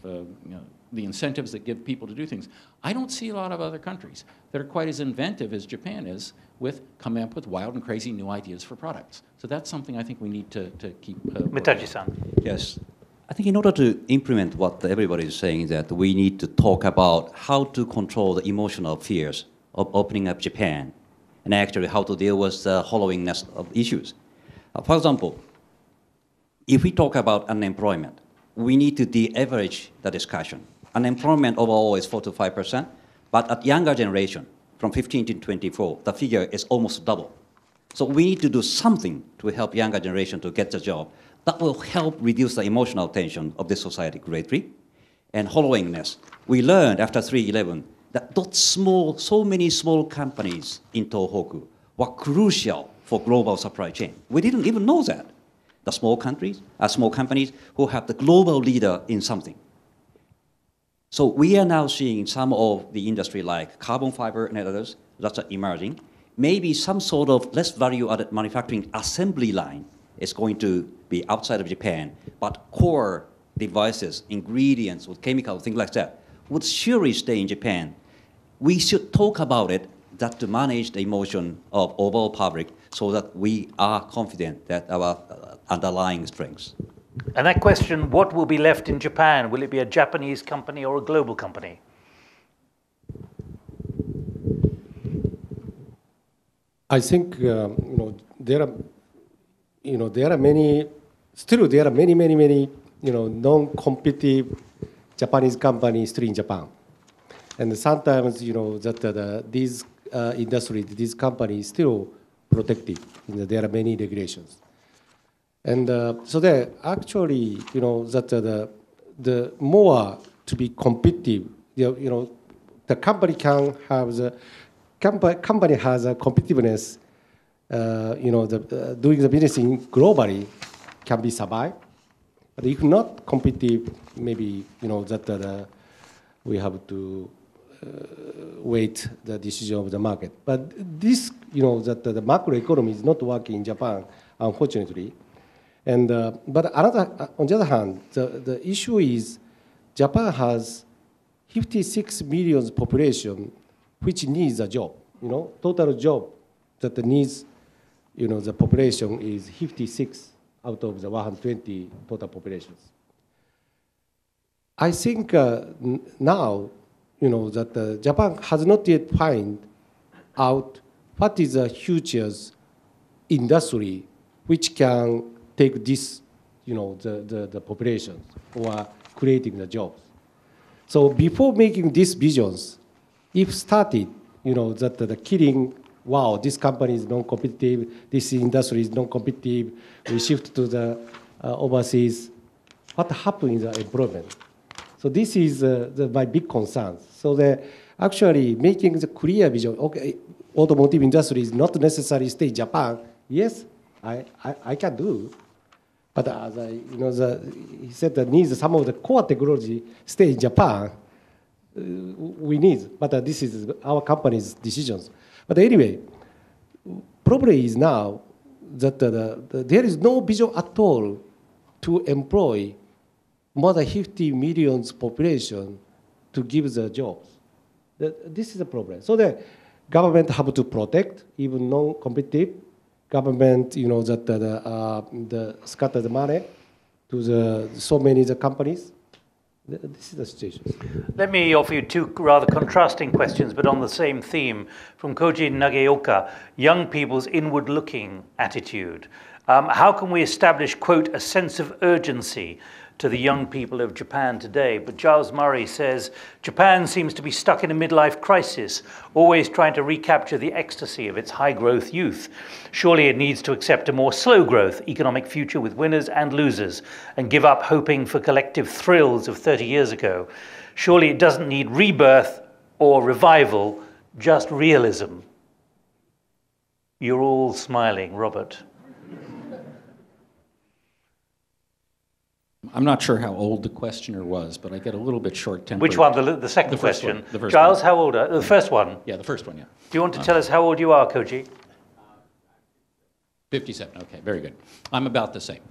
the incentives that give people to do things, I don't see a lot of other countries that are quite as inventive as Japan is with coming up with wild and crazy new ideas for products. So that's something I think we need to keep... Mitachi-san. Yes. I think in order to implement what everybody is saying, that we need to talk about how to control the emotional fears of opening up Japan, and actually how to deal with the hollowness of issues. For example, if we talk about unemployment, we need to de-average the discussion. Unemployment overall is 4 to 5%, but at younger generation, from 15 to 24, the figure is almost double. So we need to do something to help younger generation to get the job. That will help reduce the emotional tension of the society greatly. And hollowness, we learned after 3/11, that so many small companies in Tohoku were crucial for global supply chain. We didn't even know that. The small countries are small companies who have the global leader in something. So we are now seeing some of the industry like carbon fiber and others that are emerging. Maybe some sort of less value-added manufacturing assembly line is going to be outside of Japan, but core devices, ingredients, with chemicals, things like that, would surely stay in Japan. We should talk about it, that to manage the emotion of overall public so that we are confident that our underlying strengths. And that question, what will be left in Japan? Will it be a Japanese company or a global company? I think there are many non-competitive Japanese companies still in Japan. And sometimes, these industries, these companies still protected. There are many regulations. And so there actually, the more to be competitive, the company can have the, company has a competitiveness, doing the business in globally can be survived. But if not competitive, maybe, we have to wait the decision of the market. But this, the macro economy is not working in Japan, unfortunately. And but another, on the other hand, the issue is Japan has 56 million population which needs a job. Total job that needs, the population is 56 out of the 120 total populations. I think now. Japan has not yet found out what is the future's industry which can take this, the population or creating the jobs. So before making these visions, if started, the killing, wow, this company is non-competitive, this industry is non-competitive, we shift to the overseas, what happens in the employment? So this is my big concern. So actually making the clear vision, okay, automotive industry is not necessarily stay in Japan. Yes, I can do. But as he said that needs some of the core technology stay in Japan, we need. But this is our company's decisions. But anyway, problem is now that there is no vision at all to employ more than 50 million population to give the jobs. This is a problem. So the government have to protect even non-competitive government. Scatter the money to the so many the companies. This is the situation. Let me offer you two rather contrasting questions, but on the same theme, from Koji Nageoka: young people's inward-looking attitude. How can we establish, quote, a sense of urgency to the young people of Japan today? But Giles Murray says, Japan seems to be stuck in a midlife crisis, always trying to recapture the ecstasy of its high-growth youth. Surely it needs to accept a more slow-growth economic future with winners and losers, and give up hoping for collective thrills of 30 years ago. Surely it doesn't need rebirth or revival, just realism. You're all smiling, Robert. I'm not sure how old the questioner was, but I get a little bit short-tempered. Which one? The second question. One, the first Giles, one. How old are you? The first one. Yeah, the first one, yeah. Do you want to tell us how old you are, Koji? 57, okay, very good. I'm about the same.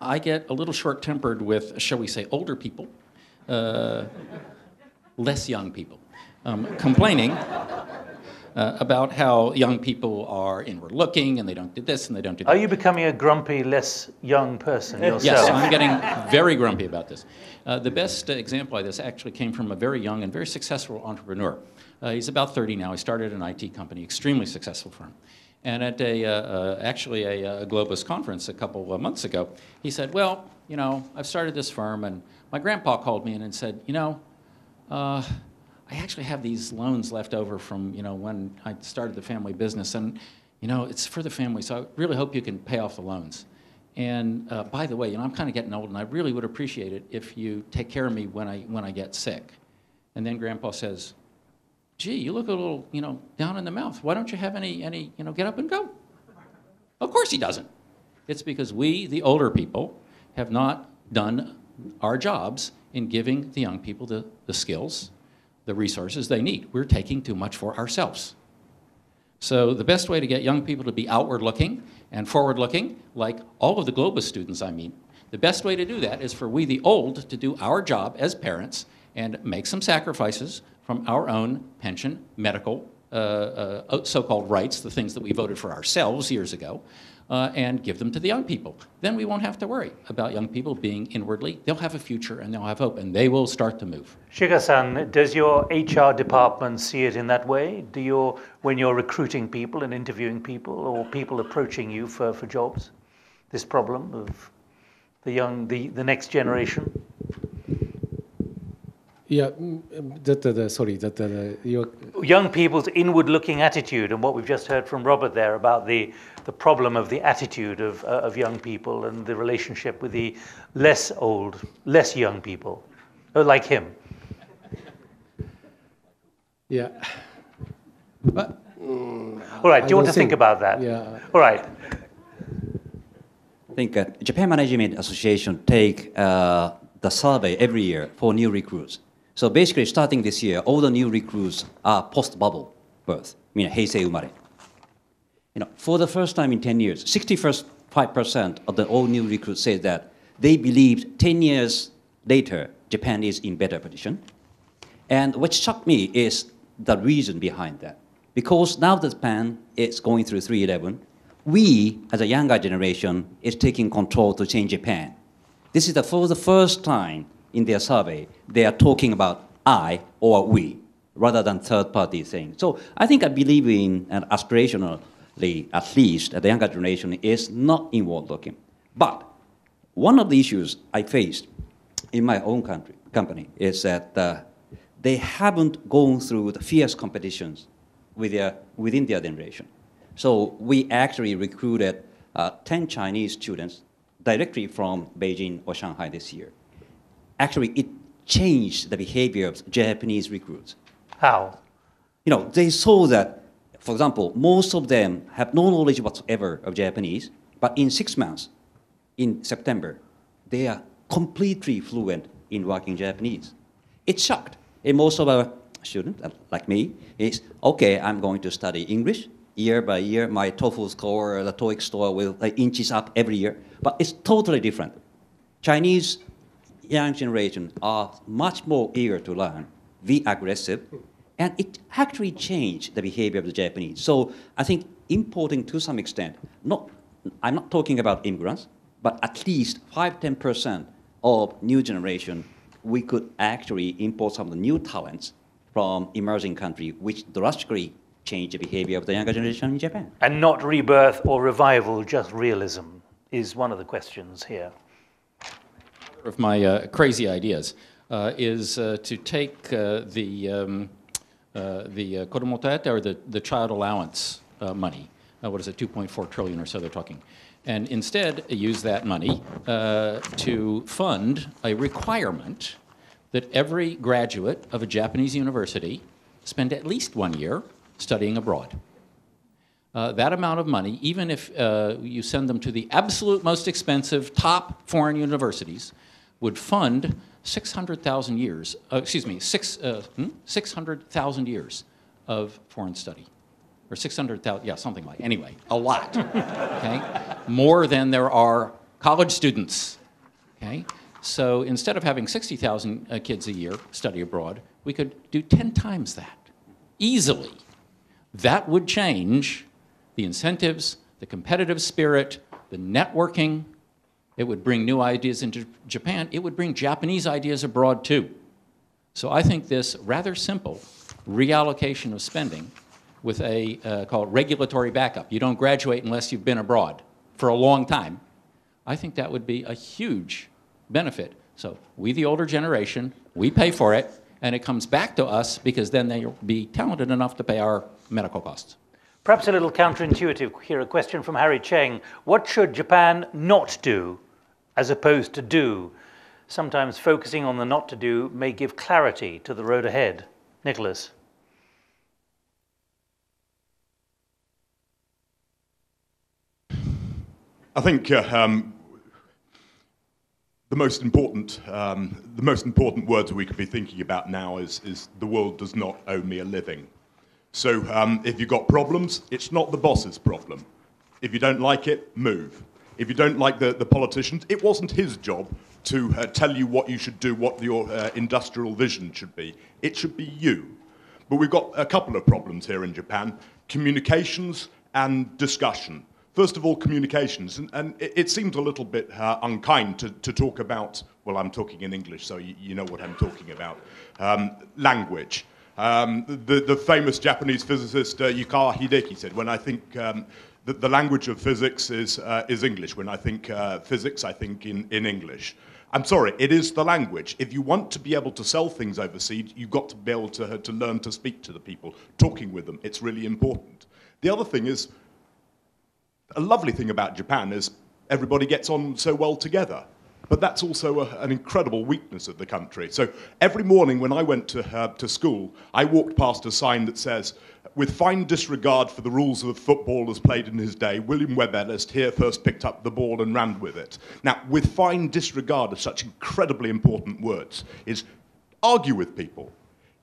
I get a little short-tempered with, shall we say, older people, less young people, complaining about how young people are inward-looking, and they don't do this, and they don't do that. Are you becoming a grumpy, less young person yourself? Yes, I'm getting very grumpy about this. The best example of this actually came from a very young and very successful entrepreneur. He's about 30 now. He started an IT company, extremely successful firm. And at a, actually a Globus conference a couple of months ago, he said, well, you know, I've started this firm, and my grandpa called me in and said, you know, I actually have these loans left over from, you know, when I started the family business, and, you know, it's for the family, so I really hope you can pay off the loans. And by the way, you know, I'm kind of getting old, and I really would appreciate it if you take care of me when I get sick. And then Grandpa says, gee, you look a little, you know, down in the mouth. Why don't you have any, you know, get up and go? Of course he doesn't. It's because we, the older people, have not done our jobs in giving the young people the skills, the resources they need. We're taking too much for ourselves. So the best way to get young people to be outward-looking and forward-looking, like all of the Globus students I meet, the best way to do that is for we, the old, to do our job as parents and make some sacrifices from our own pension, medical, so-called rights, the things that we voted for ourselves years ago, and give them to the young people. Then we won't have to worry about young people being inwardly. They'll have a future, and they'll have hope, and they will start to move. Shiga-san, does your HR department see it in that way? Do you, when you're recruiting people and interviewing people, or people approaching you for jobs, this problem of the young, the next generation? Yeah, young people's inward-looking attitude, and what we've just heard from Robert there about the problem of the attitude of young people and the relationship with the less old, less young people, like him. Yeah. But, all right, do you want to think about that? Yeah. All right. I think Japan Management Association take the survey every year for new recruits. So basically, starting this year, all the new recruits are post-bubble birth, meaning Heisei Umare. You know, for the first time in 10 years, 65% of the all new recruits say that they believed 10 years later, Japan is in better position. And what shocked me is the reason behind that. Because now that Japan is going through 311, we, as a younger generation, is taking control to change Japan. This is for the first time in their survey, they are talking about I or we, rather than third-party thing. So I think I believe in, and aspirationally, at least, the younger generation is not inward-looking. But one of the issues I faced in my own company is that they haven't gone through the fierce competitions with within their generation. So we actually recruited 10 Chinese students directly from Beijing or Shanghai this year. Actually, it changed the behavior of Japanese recruits. How? You know, they saw that, for example, most of them have no knowledge whatsoever of Japanese, but in 6 months, in September, they are completely fluent in working Japanese. It shocked. And most of our students, like me, is, okay, I'm going to study English. Year by year, my TOEFL score, the TOEIC score will inches up every year. But it's totally different. Chinese young generation are much more eager to learn, be aggressive, and it actually changed the behavior of the Japanese. So I think importing to some extent, I'm not talking about immigrants, but at least 5-10% of new generation, we could actually import some of the new talents from emerging countries, which drastically change the behavior of the younger generation in Japan. And not rebirth or revival, just realism is one of the questions here. One of my crazy ideas is to take the Kodomotoyate, or the child allowance money, what is it, 2.4 trillion or so they're talking, and instead use that money to fund a requirement that every graduate of a Japanese university spend at least 1 year studying abroad. That amount of money, even if you send them to the absolute most expensive top foreign universities, would fund 600,000 years, 600,000 years of foreign study. Or 600,000, yeah, something like, anyway, a lot, okay? More than there are college students, okay? So instead of having 60,000 kids a year study abroad, we could do 10 times that, easily. That would change the incentives, the competitive spirit, the networking. It would bring new ideas into Japan. It would bring Japanese ideas abroad too. So I think this rather simple reallocation of spending with a called regulatory backup. You don't graduate unless you've been abroad for a long time. I think that would be a huge benefit. So we, the older generation, we pay for it, and it comes back to us because then they'll be talented enough to pay our medical costs. Perhaps a little counterintuitive here, a question from Harry Cheng. What should Japan not do as opposed to do? Sometimes focusing on the not to do may give clarity to the road ahead. Nicholas. I think the most important words we could be thinking about now is the world does not owe me a living. So if you've got problems, it's not the boss's problem. If you don't like it, move. If you don't like the politicians, it wasn't his job to tell you what you should do, what your industrial vision should be. It should be you. But we've got a couple of problems here in Japan, communications and discussion. First of all, communications, and it seems a little bit unkind to talk about, well, I'm talking in English, so you know what I'm talking about, language. The famous Japanese physicist Yukawa Hideki said, when I think that the language of physics is English, when I think physics, I think in English. I'm sorry, it is the language. If you want to be able to sell things overseas, you've got to be able to learn to speak to the people, talking with them. It's really important. The other thing is, a lovely thing about Japan is everybody gets on so well together. But that's also an incredible weakness of the country. So every morning when I went to school, I walked past a sign that says, with fine disregard for the rules of football as played in his day, William Webb Ellis here first picked up the ball and ran with it. Now, with fine disregard of such incredibly important words is argue with people.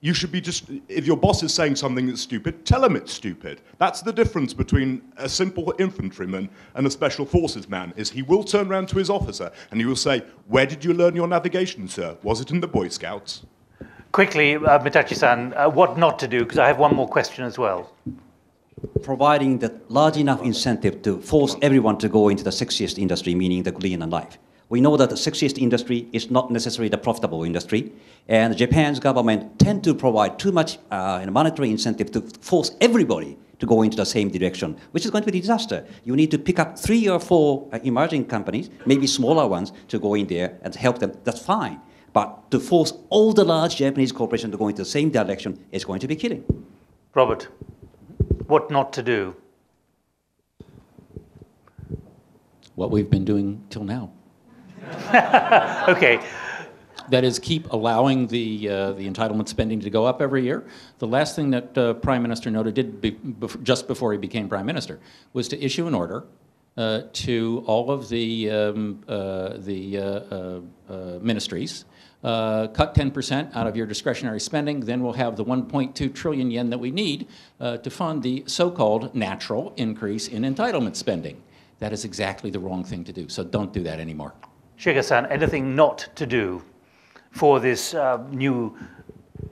You should be just, if your boss is saying something that's stupid, tell him it's stupid. That's the difference between a simple infantryman and a special forces man, is he will turn around to his officer and he will say, where did you learn your navigation, sir? Was it in the Boy Scouts? Quickly, Mitachi-san, what not to do, because I have one more question as well. Providing the large enough incentive to force everyone to go into the sexiest industry, meaning the green and life. We know that the sexiest industry is not necessarily the profitable industry, and Japan's government tend to provide too much monetary incentive to force everybody to go into the same direction, which is going to be a disaster. You need to pick up 3 or 4 emerging companies, maybe smaller ones, to go in there and help them. That's fine. But to force all the large Japanese corporations to go into the same direction is going to be killing. Robert, what not to do? What we've been doing till now. Okay. That is, keep allowing the entitlement spending to go up every year. The last thing that Prime Minister Noda did just before he became Prime Minister was to issue an order to all of the ministries, cut 10% out of your discretionary spending, then we'll have the 1.2 trillion yen that we need to fund the so-called natural increase in entitlement spending. That is exactly the wrong thing to do, so don't do that anymore. Shiga-san, anything not to do for this new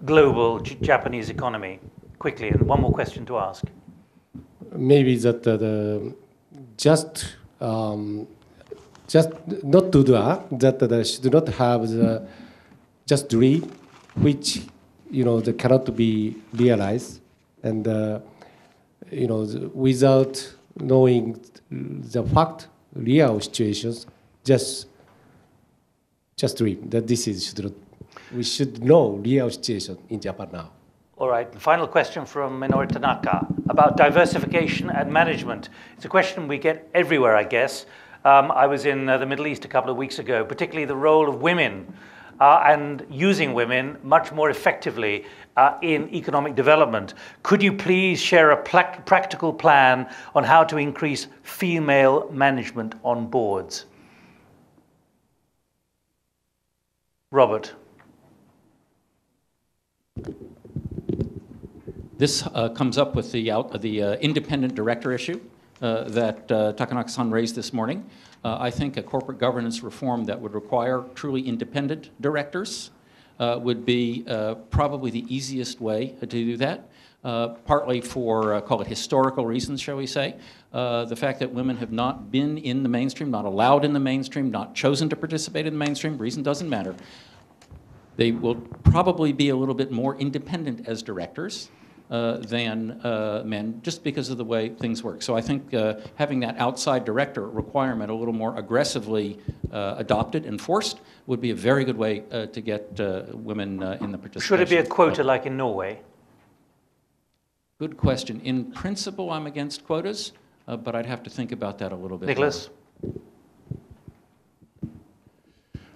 global Japanese economy? Quickly, and one more question to ask. Maybe that just not to do that should not have the just dream, which that cannot be realized, and without knowing the fact, real situations, just dream that this is, we should know real situation in Japan now. All right, the final question from Minoru Tanaka about diversification and management. It's a question we get everywhere, I guess. I was in the Middle East a couple of weeks ago, particularly the role of women and using women much more effectively in economic development. Could you please share a practical plan on how to increase female management on boards? Robert. This comes up with the independent director issue that Takenaka-san raised this morning. I think a corporate governance reform that would require truly independent directors would be probably the easiest way to do that, partly for, call it historical reasons, shall we say. The fact that women have not been in the mainstream, not allowed in the mainstream, not chosen to participate in the mainstream, reason doesn't matter. They will probably be a little bit more independent as directors than men, just because of the way things work. So I think having that outside director requirement a little more aggressively adopted and enforced would be a very good way to get women in the participation. Should it be a quota like in Norway? Good question. In principle, I'm against quotas, but I'd have to think about that a little bit. Nicholas? Later.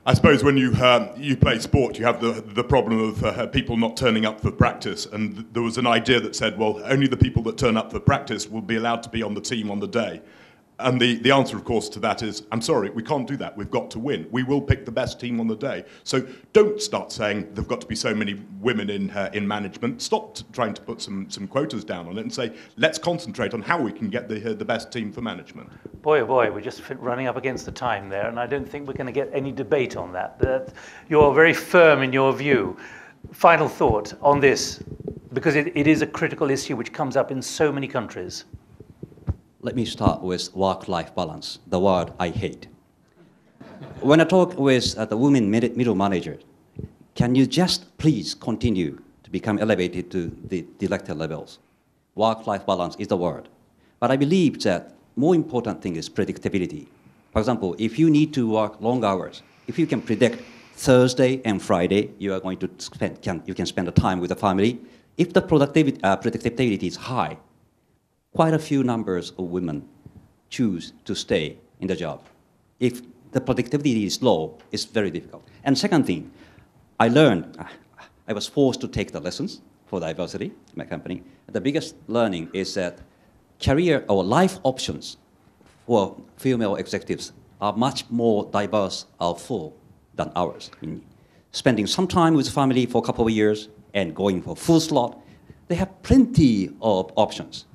I suppose when you you play sport, you have the problem of people not turning up for practice. And there was an idea that said, well, only the people that turn up for practice will be allowed to be on the team on the day. And the answer, of course, to that is, I'm sorry, we can't do that. We've got to win. We will pick the best team on the day. So don't start saying there've got to be so many women in management. Stop trying to put some quotas down on it and say, let's concentrate on how we can get the best team for management. Boy, oh boy, we're just running up against the time there, and I don't think we're going to get any debate on that. You're very firm in your view. Final thought on this, because it is a critical issue which comes up in so many countries. Let me start with work-life balance, the word I hate. When I talk with the women middle manager, can you just please continue to become elevated to the director levels? Work-life balance is the word. But I believe that more important thing is predictability. For example, if you need to work long hours, if you can predict Thursday and Friday, you are going to spend, you can spend the time with the family. If the predictability is high, quite a few numbers of women choose to stay in the job. If the productivity is low, it's very difficult. And second thing, I learned, I was forced to take the lessons for diversity in my company. The biggest learning is that career or life options for female executives are much more diverse or full than ours. I mean, spending some time with family for a couple of years and going for a full slot, they have plenty of options.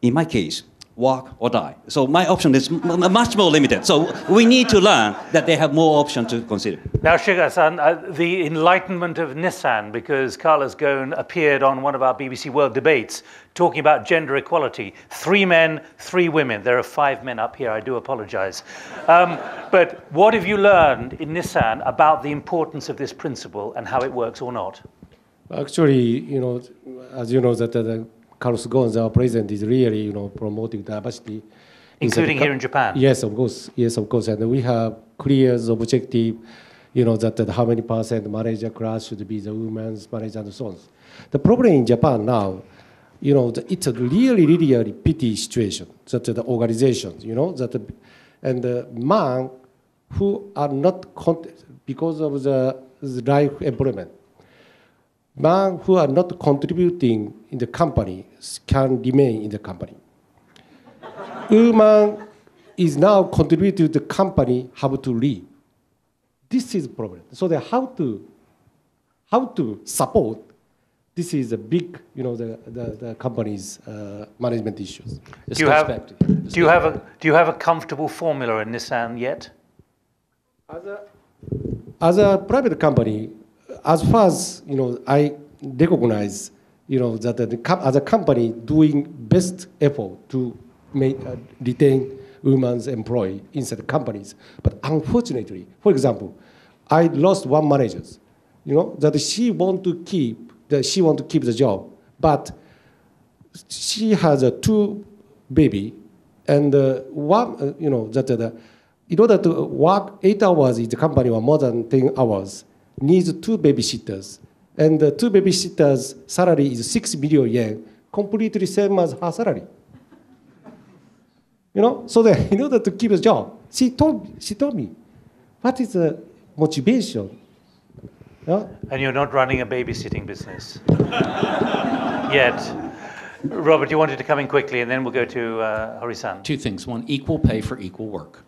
In my case, work or die. So my option is much more limited. So we need to learn that they have more options to consider. Now, Shiga-san, the enlightenment of Nissan, because Carlos Ghosn appeared on one of our BBC World debates talking about gender equality. 3 men, 3 women. There are 5 men up here. I do apologize. But what have you learned in Nissan about the importance of this principle and how it works or not? Actually, you know, as you know, that Carlos Ghosn, our president, is really, you know, promoting diversity. Including here in Japan? Yes, of course. Yes, of course. And we have clear objective, you know, that how many % manager class should be the women's manager and so on. The problem in Japan now, you know, it's a really, really pity situation, that the organizations, you know, that and the men who are not, because of the life employment, men who are not contributing in the company can remain in the company. Women is now contributing to the company, have to leave. This is the problem. So they how to support. This is a big, you know, the company's management issues. Do you have a comfortable formula in Nissan yet? As a private company, as far as, you know, I recognize, you know, that as a company doing best effort to make, retain women's employee inside the companies. But unfortunately, for example, I lost one manager, you know, that she want to keep the job, but she has 2 babies, and one, you know, that in order to work 8 hours in the company or more than 10 hours. Needs 2 babysitters, and the 2 babysitters' salary is 6 million yen, completely same as her salary. You know, so that in order to keep a job, she told me, what is the motivation No? And you're not running a babysitting business yet. Robert, you wanted to come in quickly, and then we'll go to Hori-san. Two things. One, equal pay for equal work.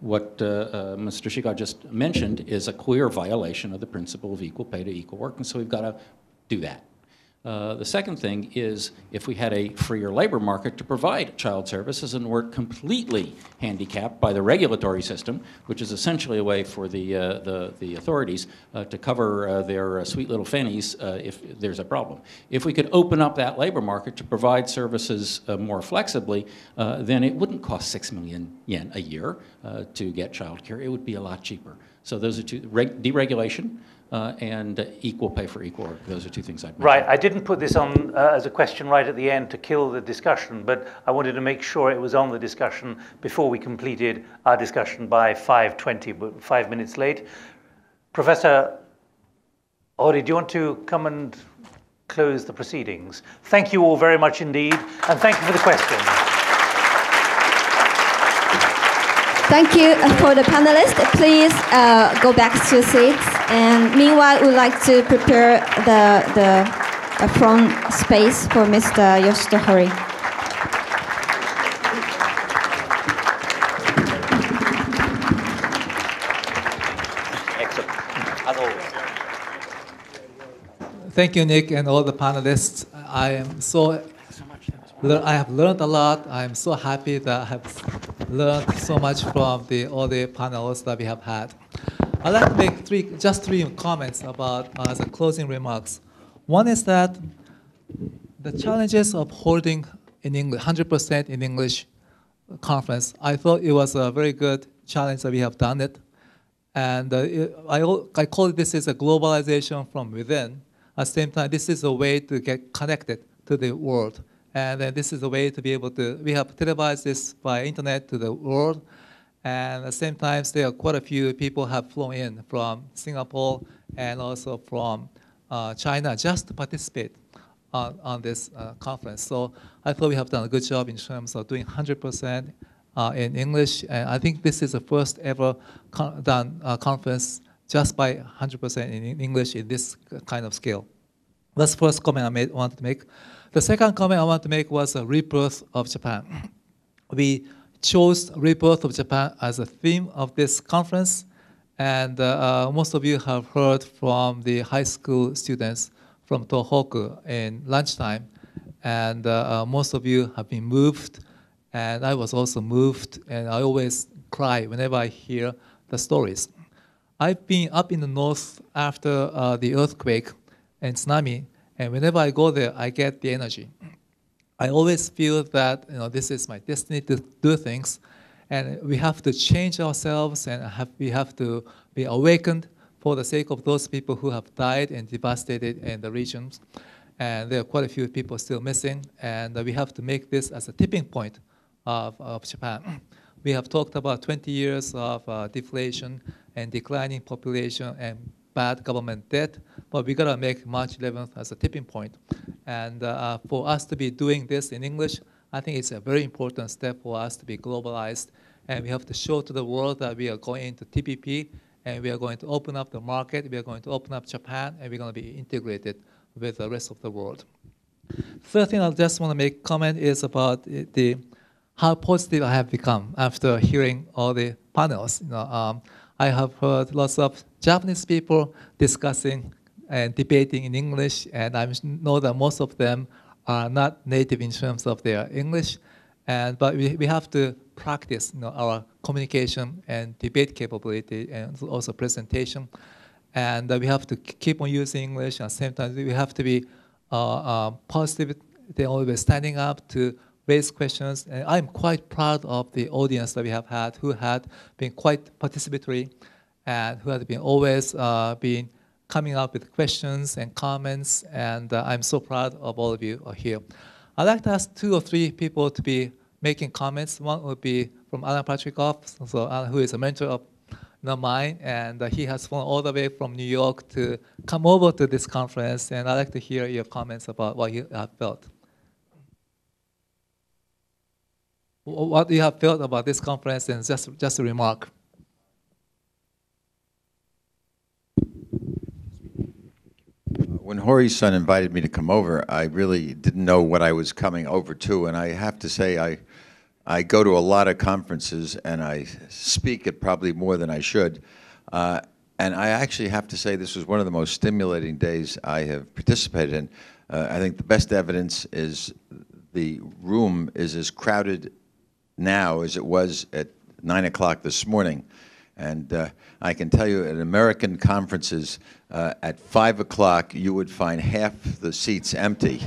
What Mr. Shiga just mentioned is a clear violation of the principle of equal pay to equal work, and so we've got to do that. The second thing is, if we had a freer labor market to provide child services and weren't completely handicapped by the regulatory system, which is essentially a way for the authorities to cover their sweet little fannies if there's a problem. If we could open up that labor market to provide services more flexibly, then it wouldn't cost 6 million yen a year to get child care. It would be a lot cheaper. So those are two, deregulation and equal pay for equal work. Those are two things I'd mention. Right. I didn't put this on as a question right at the end to kill the discussion, but I wanted to make sure it was on the discussion before we completed our discussion by 5:20, but 5 minutes late. Professor Hori, do you want to come and close the proceedings? Thank you all very much indeed, and thank you for the question. Thank you for the panelists. Please go back to seats. And meanwhile, we'd like to prepare the front space for Mr. Yoshito Hori. Excellent. As always. Thank you, Nick, and all the panelists. I am I have learned a lot. I am so happy that I have learned so much from all the panels that we have had. I'd like to make three comments about the closing remarks. One is that the challenges of holding in English, 100% in English conference, I thought it was a very good challenge that we have done it. And I call this is a globalization from within. At the same time, this is a way to get connected to the world. And this is a way to be able to, we have televised this by internet to the world. And at the same time, there are quite a few people have flown in from Singapore and also from China just to participate on this conference. So I thought we have done a good job in terms of doing 100% in English. And I think this is the first ever conference just by 100% in English in this kind of scale. That's the first comment I wanted to make. The second comment I want to make was a rebirth of Japan. We chose rebirth of Japan as a theme of this conference, and most of you have heard from the high school students from Tohoku in lunchtime, and most of you have been moved, and I was also moved, and I always cry whenever I hear the stories. I've been up in the north after the earthquake and tsunami. And whenever I go there, I get the energy. I always feel that this is my destiny to do things, and we have to change ourselves, and we have to be awakened for the sake of those people who have died and devastated in the regions. And there are quite a few people still missing, and we have to make this as a tipping point of Japan. We have talked about 20 years of deflation and declining population and bad government debt, but we got to make March 11th as a tipping point. And for us to be doing this in English, I think it's a very important step for us to be globalized. And we have to show to the world that we are going into TPP, and we are going to open up the market, we are going to open up Japan, and we're going to be integrated with the rest of the world. Third thing I just want to make comment is about how positive I have become after hearing all the panels. I have heard lots of Japanese people discussing and debating in English, and I know that most of them are not native in terms of their English, but we have to practice our communication and debate capability and also presentation, and we have to keep on using English. At the same time, we have to be positive, they're always standing up to raise questions, and I'm quite proud of the audience that we have had, who had been quite participatory, and who had been always been coming up with questions and comments, and I'm so proud of all of you here. I'd like to ask two or three people to be making comments. One would be from Alan Patrickoff, so Alan, who is a mentor of mine, and he has flown all the way from New York to come over to this conference, and I'd like to hear your comments about what you have felt. What you have felt about this conference, and just a remark. When Hori's son invited me to come over, I really didn't know what I was coming over to, and I have to say I go to a lot of conferences and I speak at probably more than I should. And I actually have to say this was one of the most stimulating days I have participated in. I think the best evidence is the room is as crowded now as it was at 9 o'clock this morning. And I can tell you at American conferences, at 5 o'clock, you would find half the seats empty.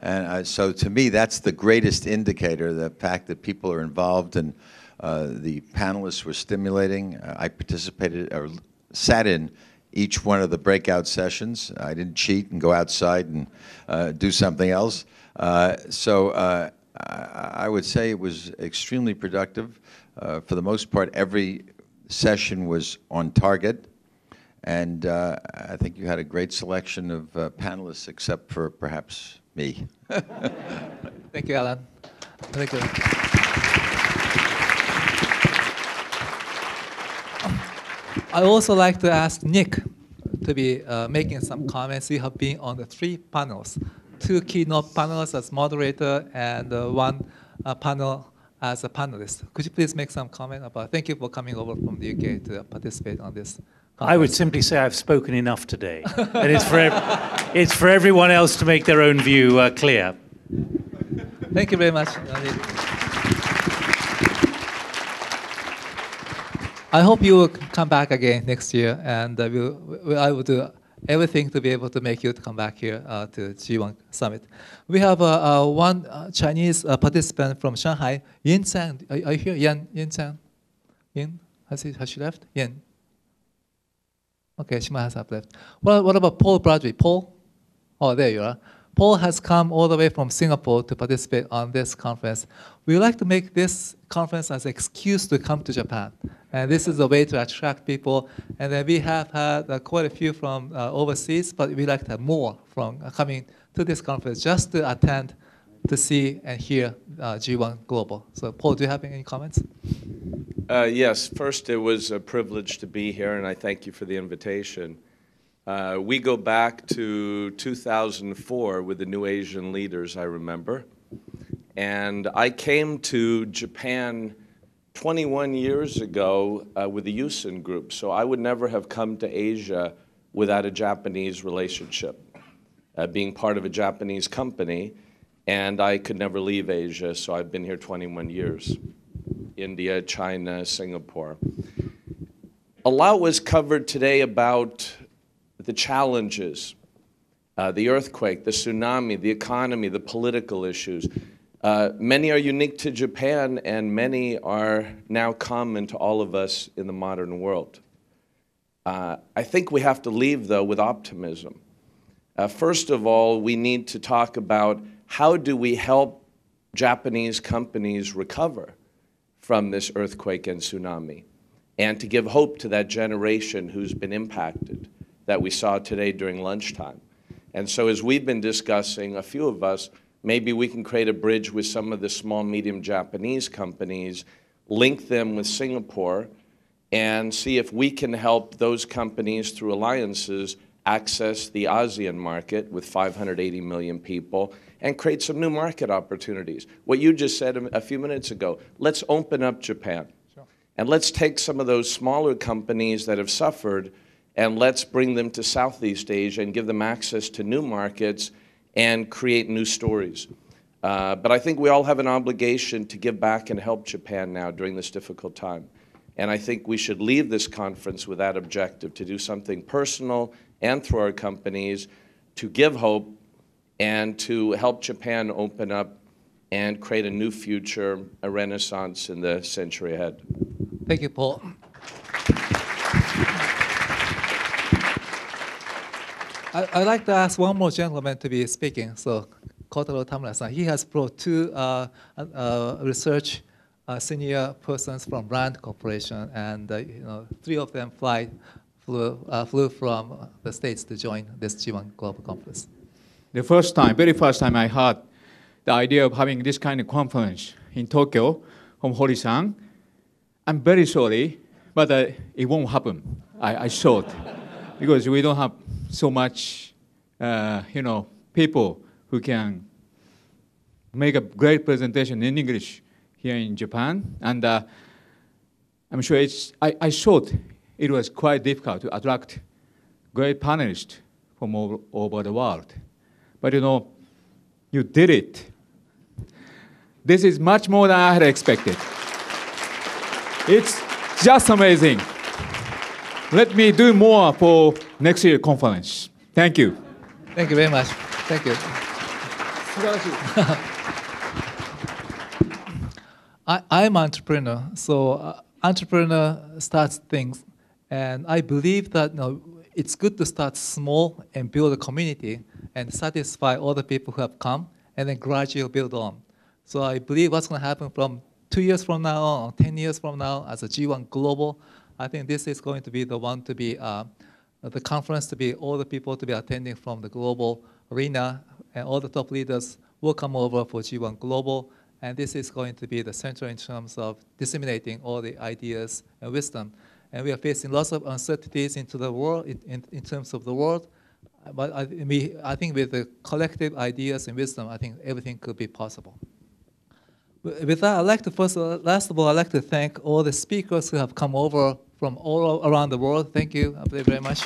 And so to me, that's the greatest indicator, the fact that people are involved and the panelists were stimulating. I participated or sat in each one of the breakout sessions. I didn't cheat and go outside and do something else. So I would say it was extremely productive. For the most part, every session was on target. And I think you had a great selection of panelists, except for perhaps me. Thank you, Alan. Thank you. I also like to ask Nick to be making some comments. You have been on the three panels, two keynote panels as moderator and one panel as a panelist. Could you please make some comment about? Thank you for coming over from the UK to participate on this. I would simply say I've spoken enough today, and it's for everyone else to make their own view clear. Thank you very much. I hope you will come back again next year, and I will do everything to be able to make you to come back here to G1 Summit. We have one Chinese participant from Shanghai, Yin Chan. Are you here, Yin Chan? Yin, has she left? Yin. Okay, she might have left. Well, what about Paul Bradbury? Paul? Oh, there you are. Paul has come all the way from Singapore to participate on this conference. We would like to make this conference as an excuse to come to Japan. And this is a way to attract people. And then we have had quite a few from overseas, but we'd like to have more from coming to this conference just to attend, to see and hear G1 Global. So Paul, do you have any comments? Yes, first it was a privilege to be here, and I thank you for the invitation. We go back to 2004 with the New Asian Leaders, I remember. And I came to Japan 21 years ago with the Yusen Group, so I would never have come to Asia without a Japanese relationship, being part of a Japanese company. And I could never leave Asia, so I've been here 21 years. India, China, Singapore. A lot was covered today about the challenges, the earthquake, the tsunami, the economy, the political issues. Many are unique to Japan, and many are now common to all of us in the modern world. I think we have to leave, though, with optimism. First of all, we need to talk about how do we help Japanese companies recover from this earthquake and tsunami, and to give hope to that generation who's been impacted that we saw today during lunchtime. And so as we've been discussing, a few of us, maybe we can create a bridge with some of the small, medium Japanese companies, link them with Singapore, and see if we can help those companies through alliances access the ASEAN market with 580 million people, and create some new market opportunities. What you just said a few minutes ago, let's open up Japan. Sure. And let's take some of those smaller companies that have suffered and let's bring them to Southeast Asia and give them access to new markets and create new stories. But I think we all have an obligation to give back and help Japan now during this difficult time. And I think we should leave this conference with that objective, to do something personal and through our companies to give hope and to help Japan open up and create a new future, a renaissance in the century ahead. Thank you, Paul. I'd like to ask one more gentleman to be speaking, so Kotaro Tamura-san. He has brought two research senior persons from Rand Corporation, and you know, three of them flew from the States to join this G1 Global Conference. The first time, very first time I heard the idea of having this kind of conference in Tokyo from Hori-san, I'm very sorry, but it won't happen, I thought. because we don't have so much, people who can make a great presentation in English here in Japan. And I'm sure I thought it was quite difficult to attract great panelists from all over the world. But you did it. This is much more than I had expected. It's just amazing. Let me do more for next year's conference. Thank you. Thank you very much. Thank you. I'm an entrepreneur, so entrepreneur starts things. And I believe that it's good to start small and build a community and satisfy all the people who have come, and then gradually build on. So I believe what's going to happen from 2 years from now on, or 10 years from now, as a G1 Global, I think this is going to be the one to be, the conference to be, all the people to be attending from the global arena, and all the top leaders will come over for G1 Global, and this is going to be the center in terms of disseminating all the ideas and wisdom. And we are facing lots of uncertainties into the world, in terms of the world, but I think with the collective ideas and wisdom, I think everything could be possible. With that, I'd like to last of all, I'd like to thank all the speakers who have come over from all around the world. Thank you very much.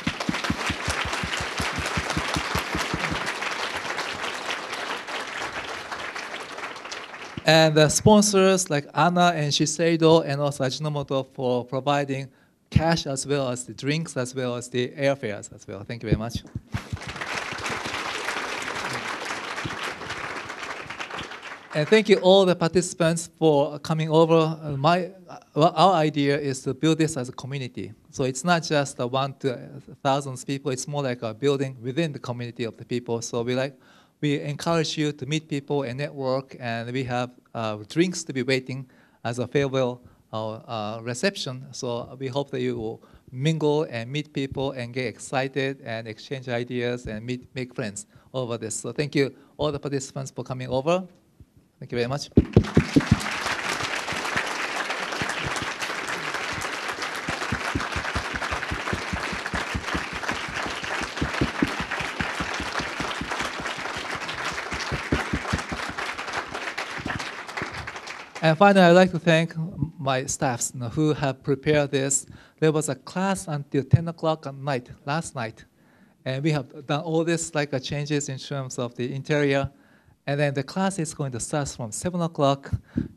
And the sponsors like Anna and Shiseido and also Ajinomoto for providing cash as well as the drinks as well as the airfares as well. Thank you very much. And thank you all the participants for coming over. Our idea is to build this as a community. So it's not just the 1 to 1,000 people. It's more like a building within the community of the people. So we encourage you to meet people and network. And we have drinks to be waiting as a farewell reception. So we hope that you will mingle and meet people and get excited and exchange ideas and make friends over this. So thank you all the participants for coming over. Thank you very much. And finally, I'd like to thank my staffs who have prepared this. There was a class until 10 o'clock at night, last night. And we have done all this changes in terms of the interior. And then the class is going to start from 7 o'clock,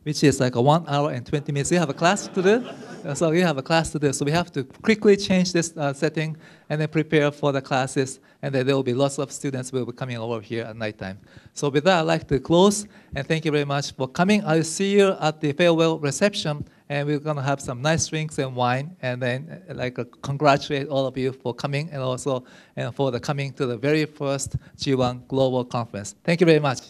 which is like a 1 hour and 20 minutes. You have a class to do? So you have a class to do. So we have to quickly change this setting and then prepare for the classes. And then there will be lots of students who will be coming over here at nighttime. So with that, I'd like to close. And thank you very much for coming. I'll see you at the farewell reception. And we're going to have some nice drinks and wine. And then congratulate all of you for coming and also for the coming to the very first G1 Global Conference. Thank you very much.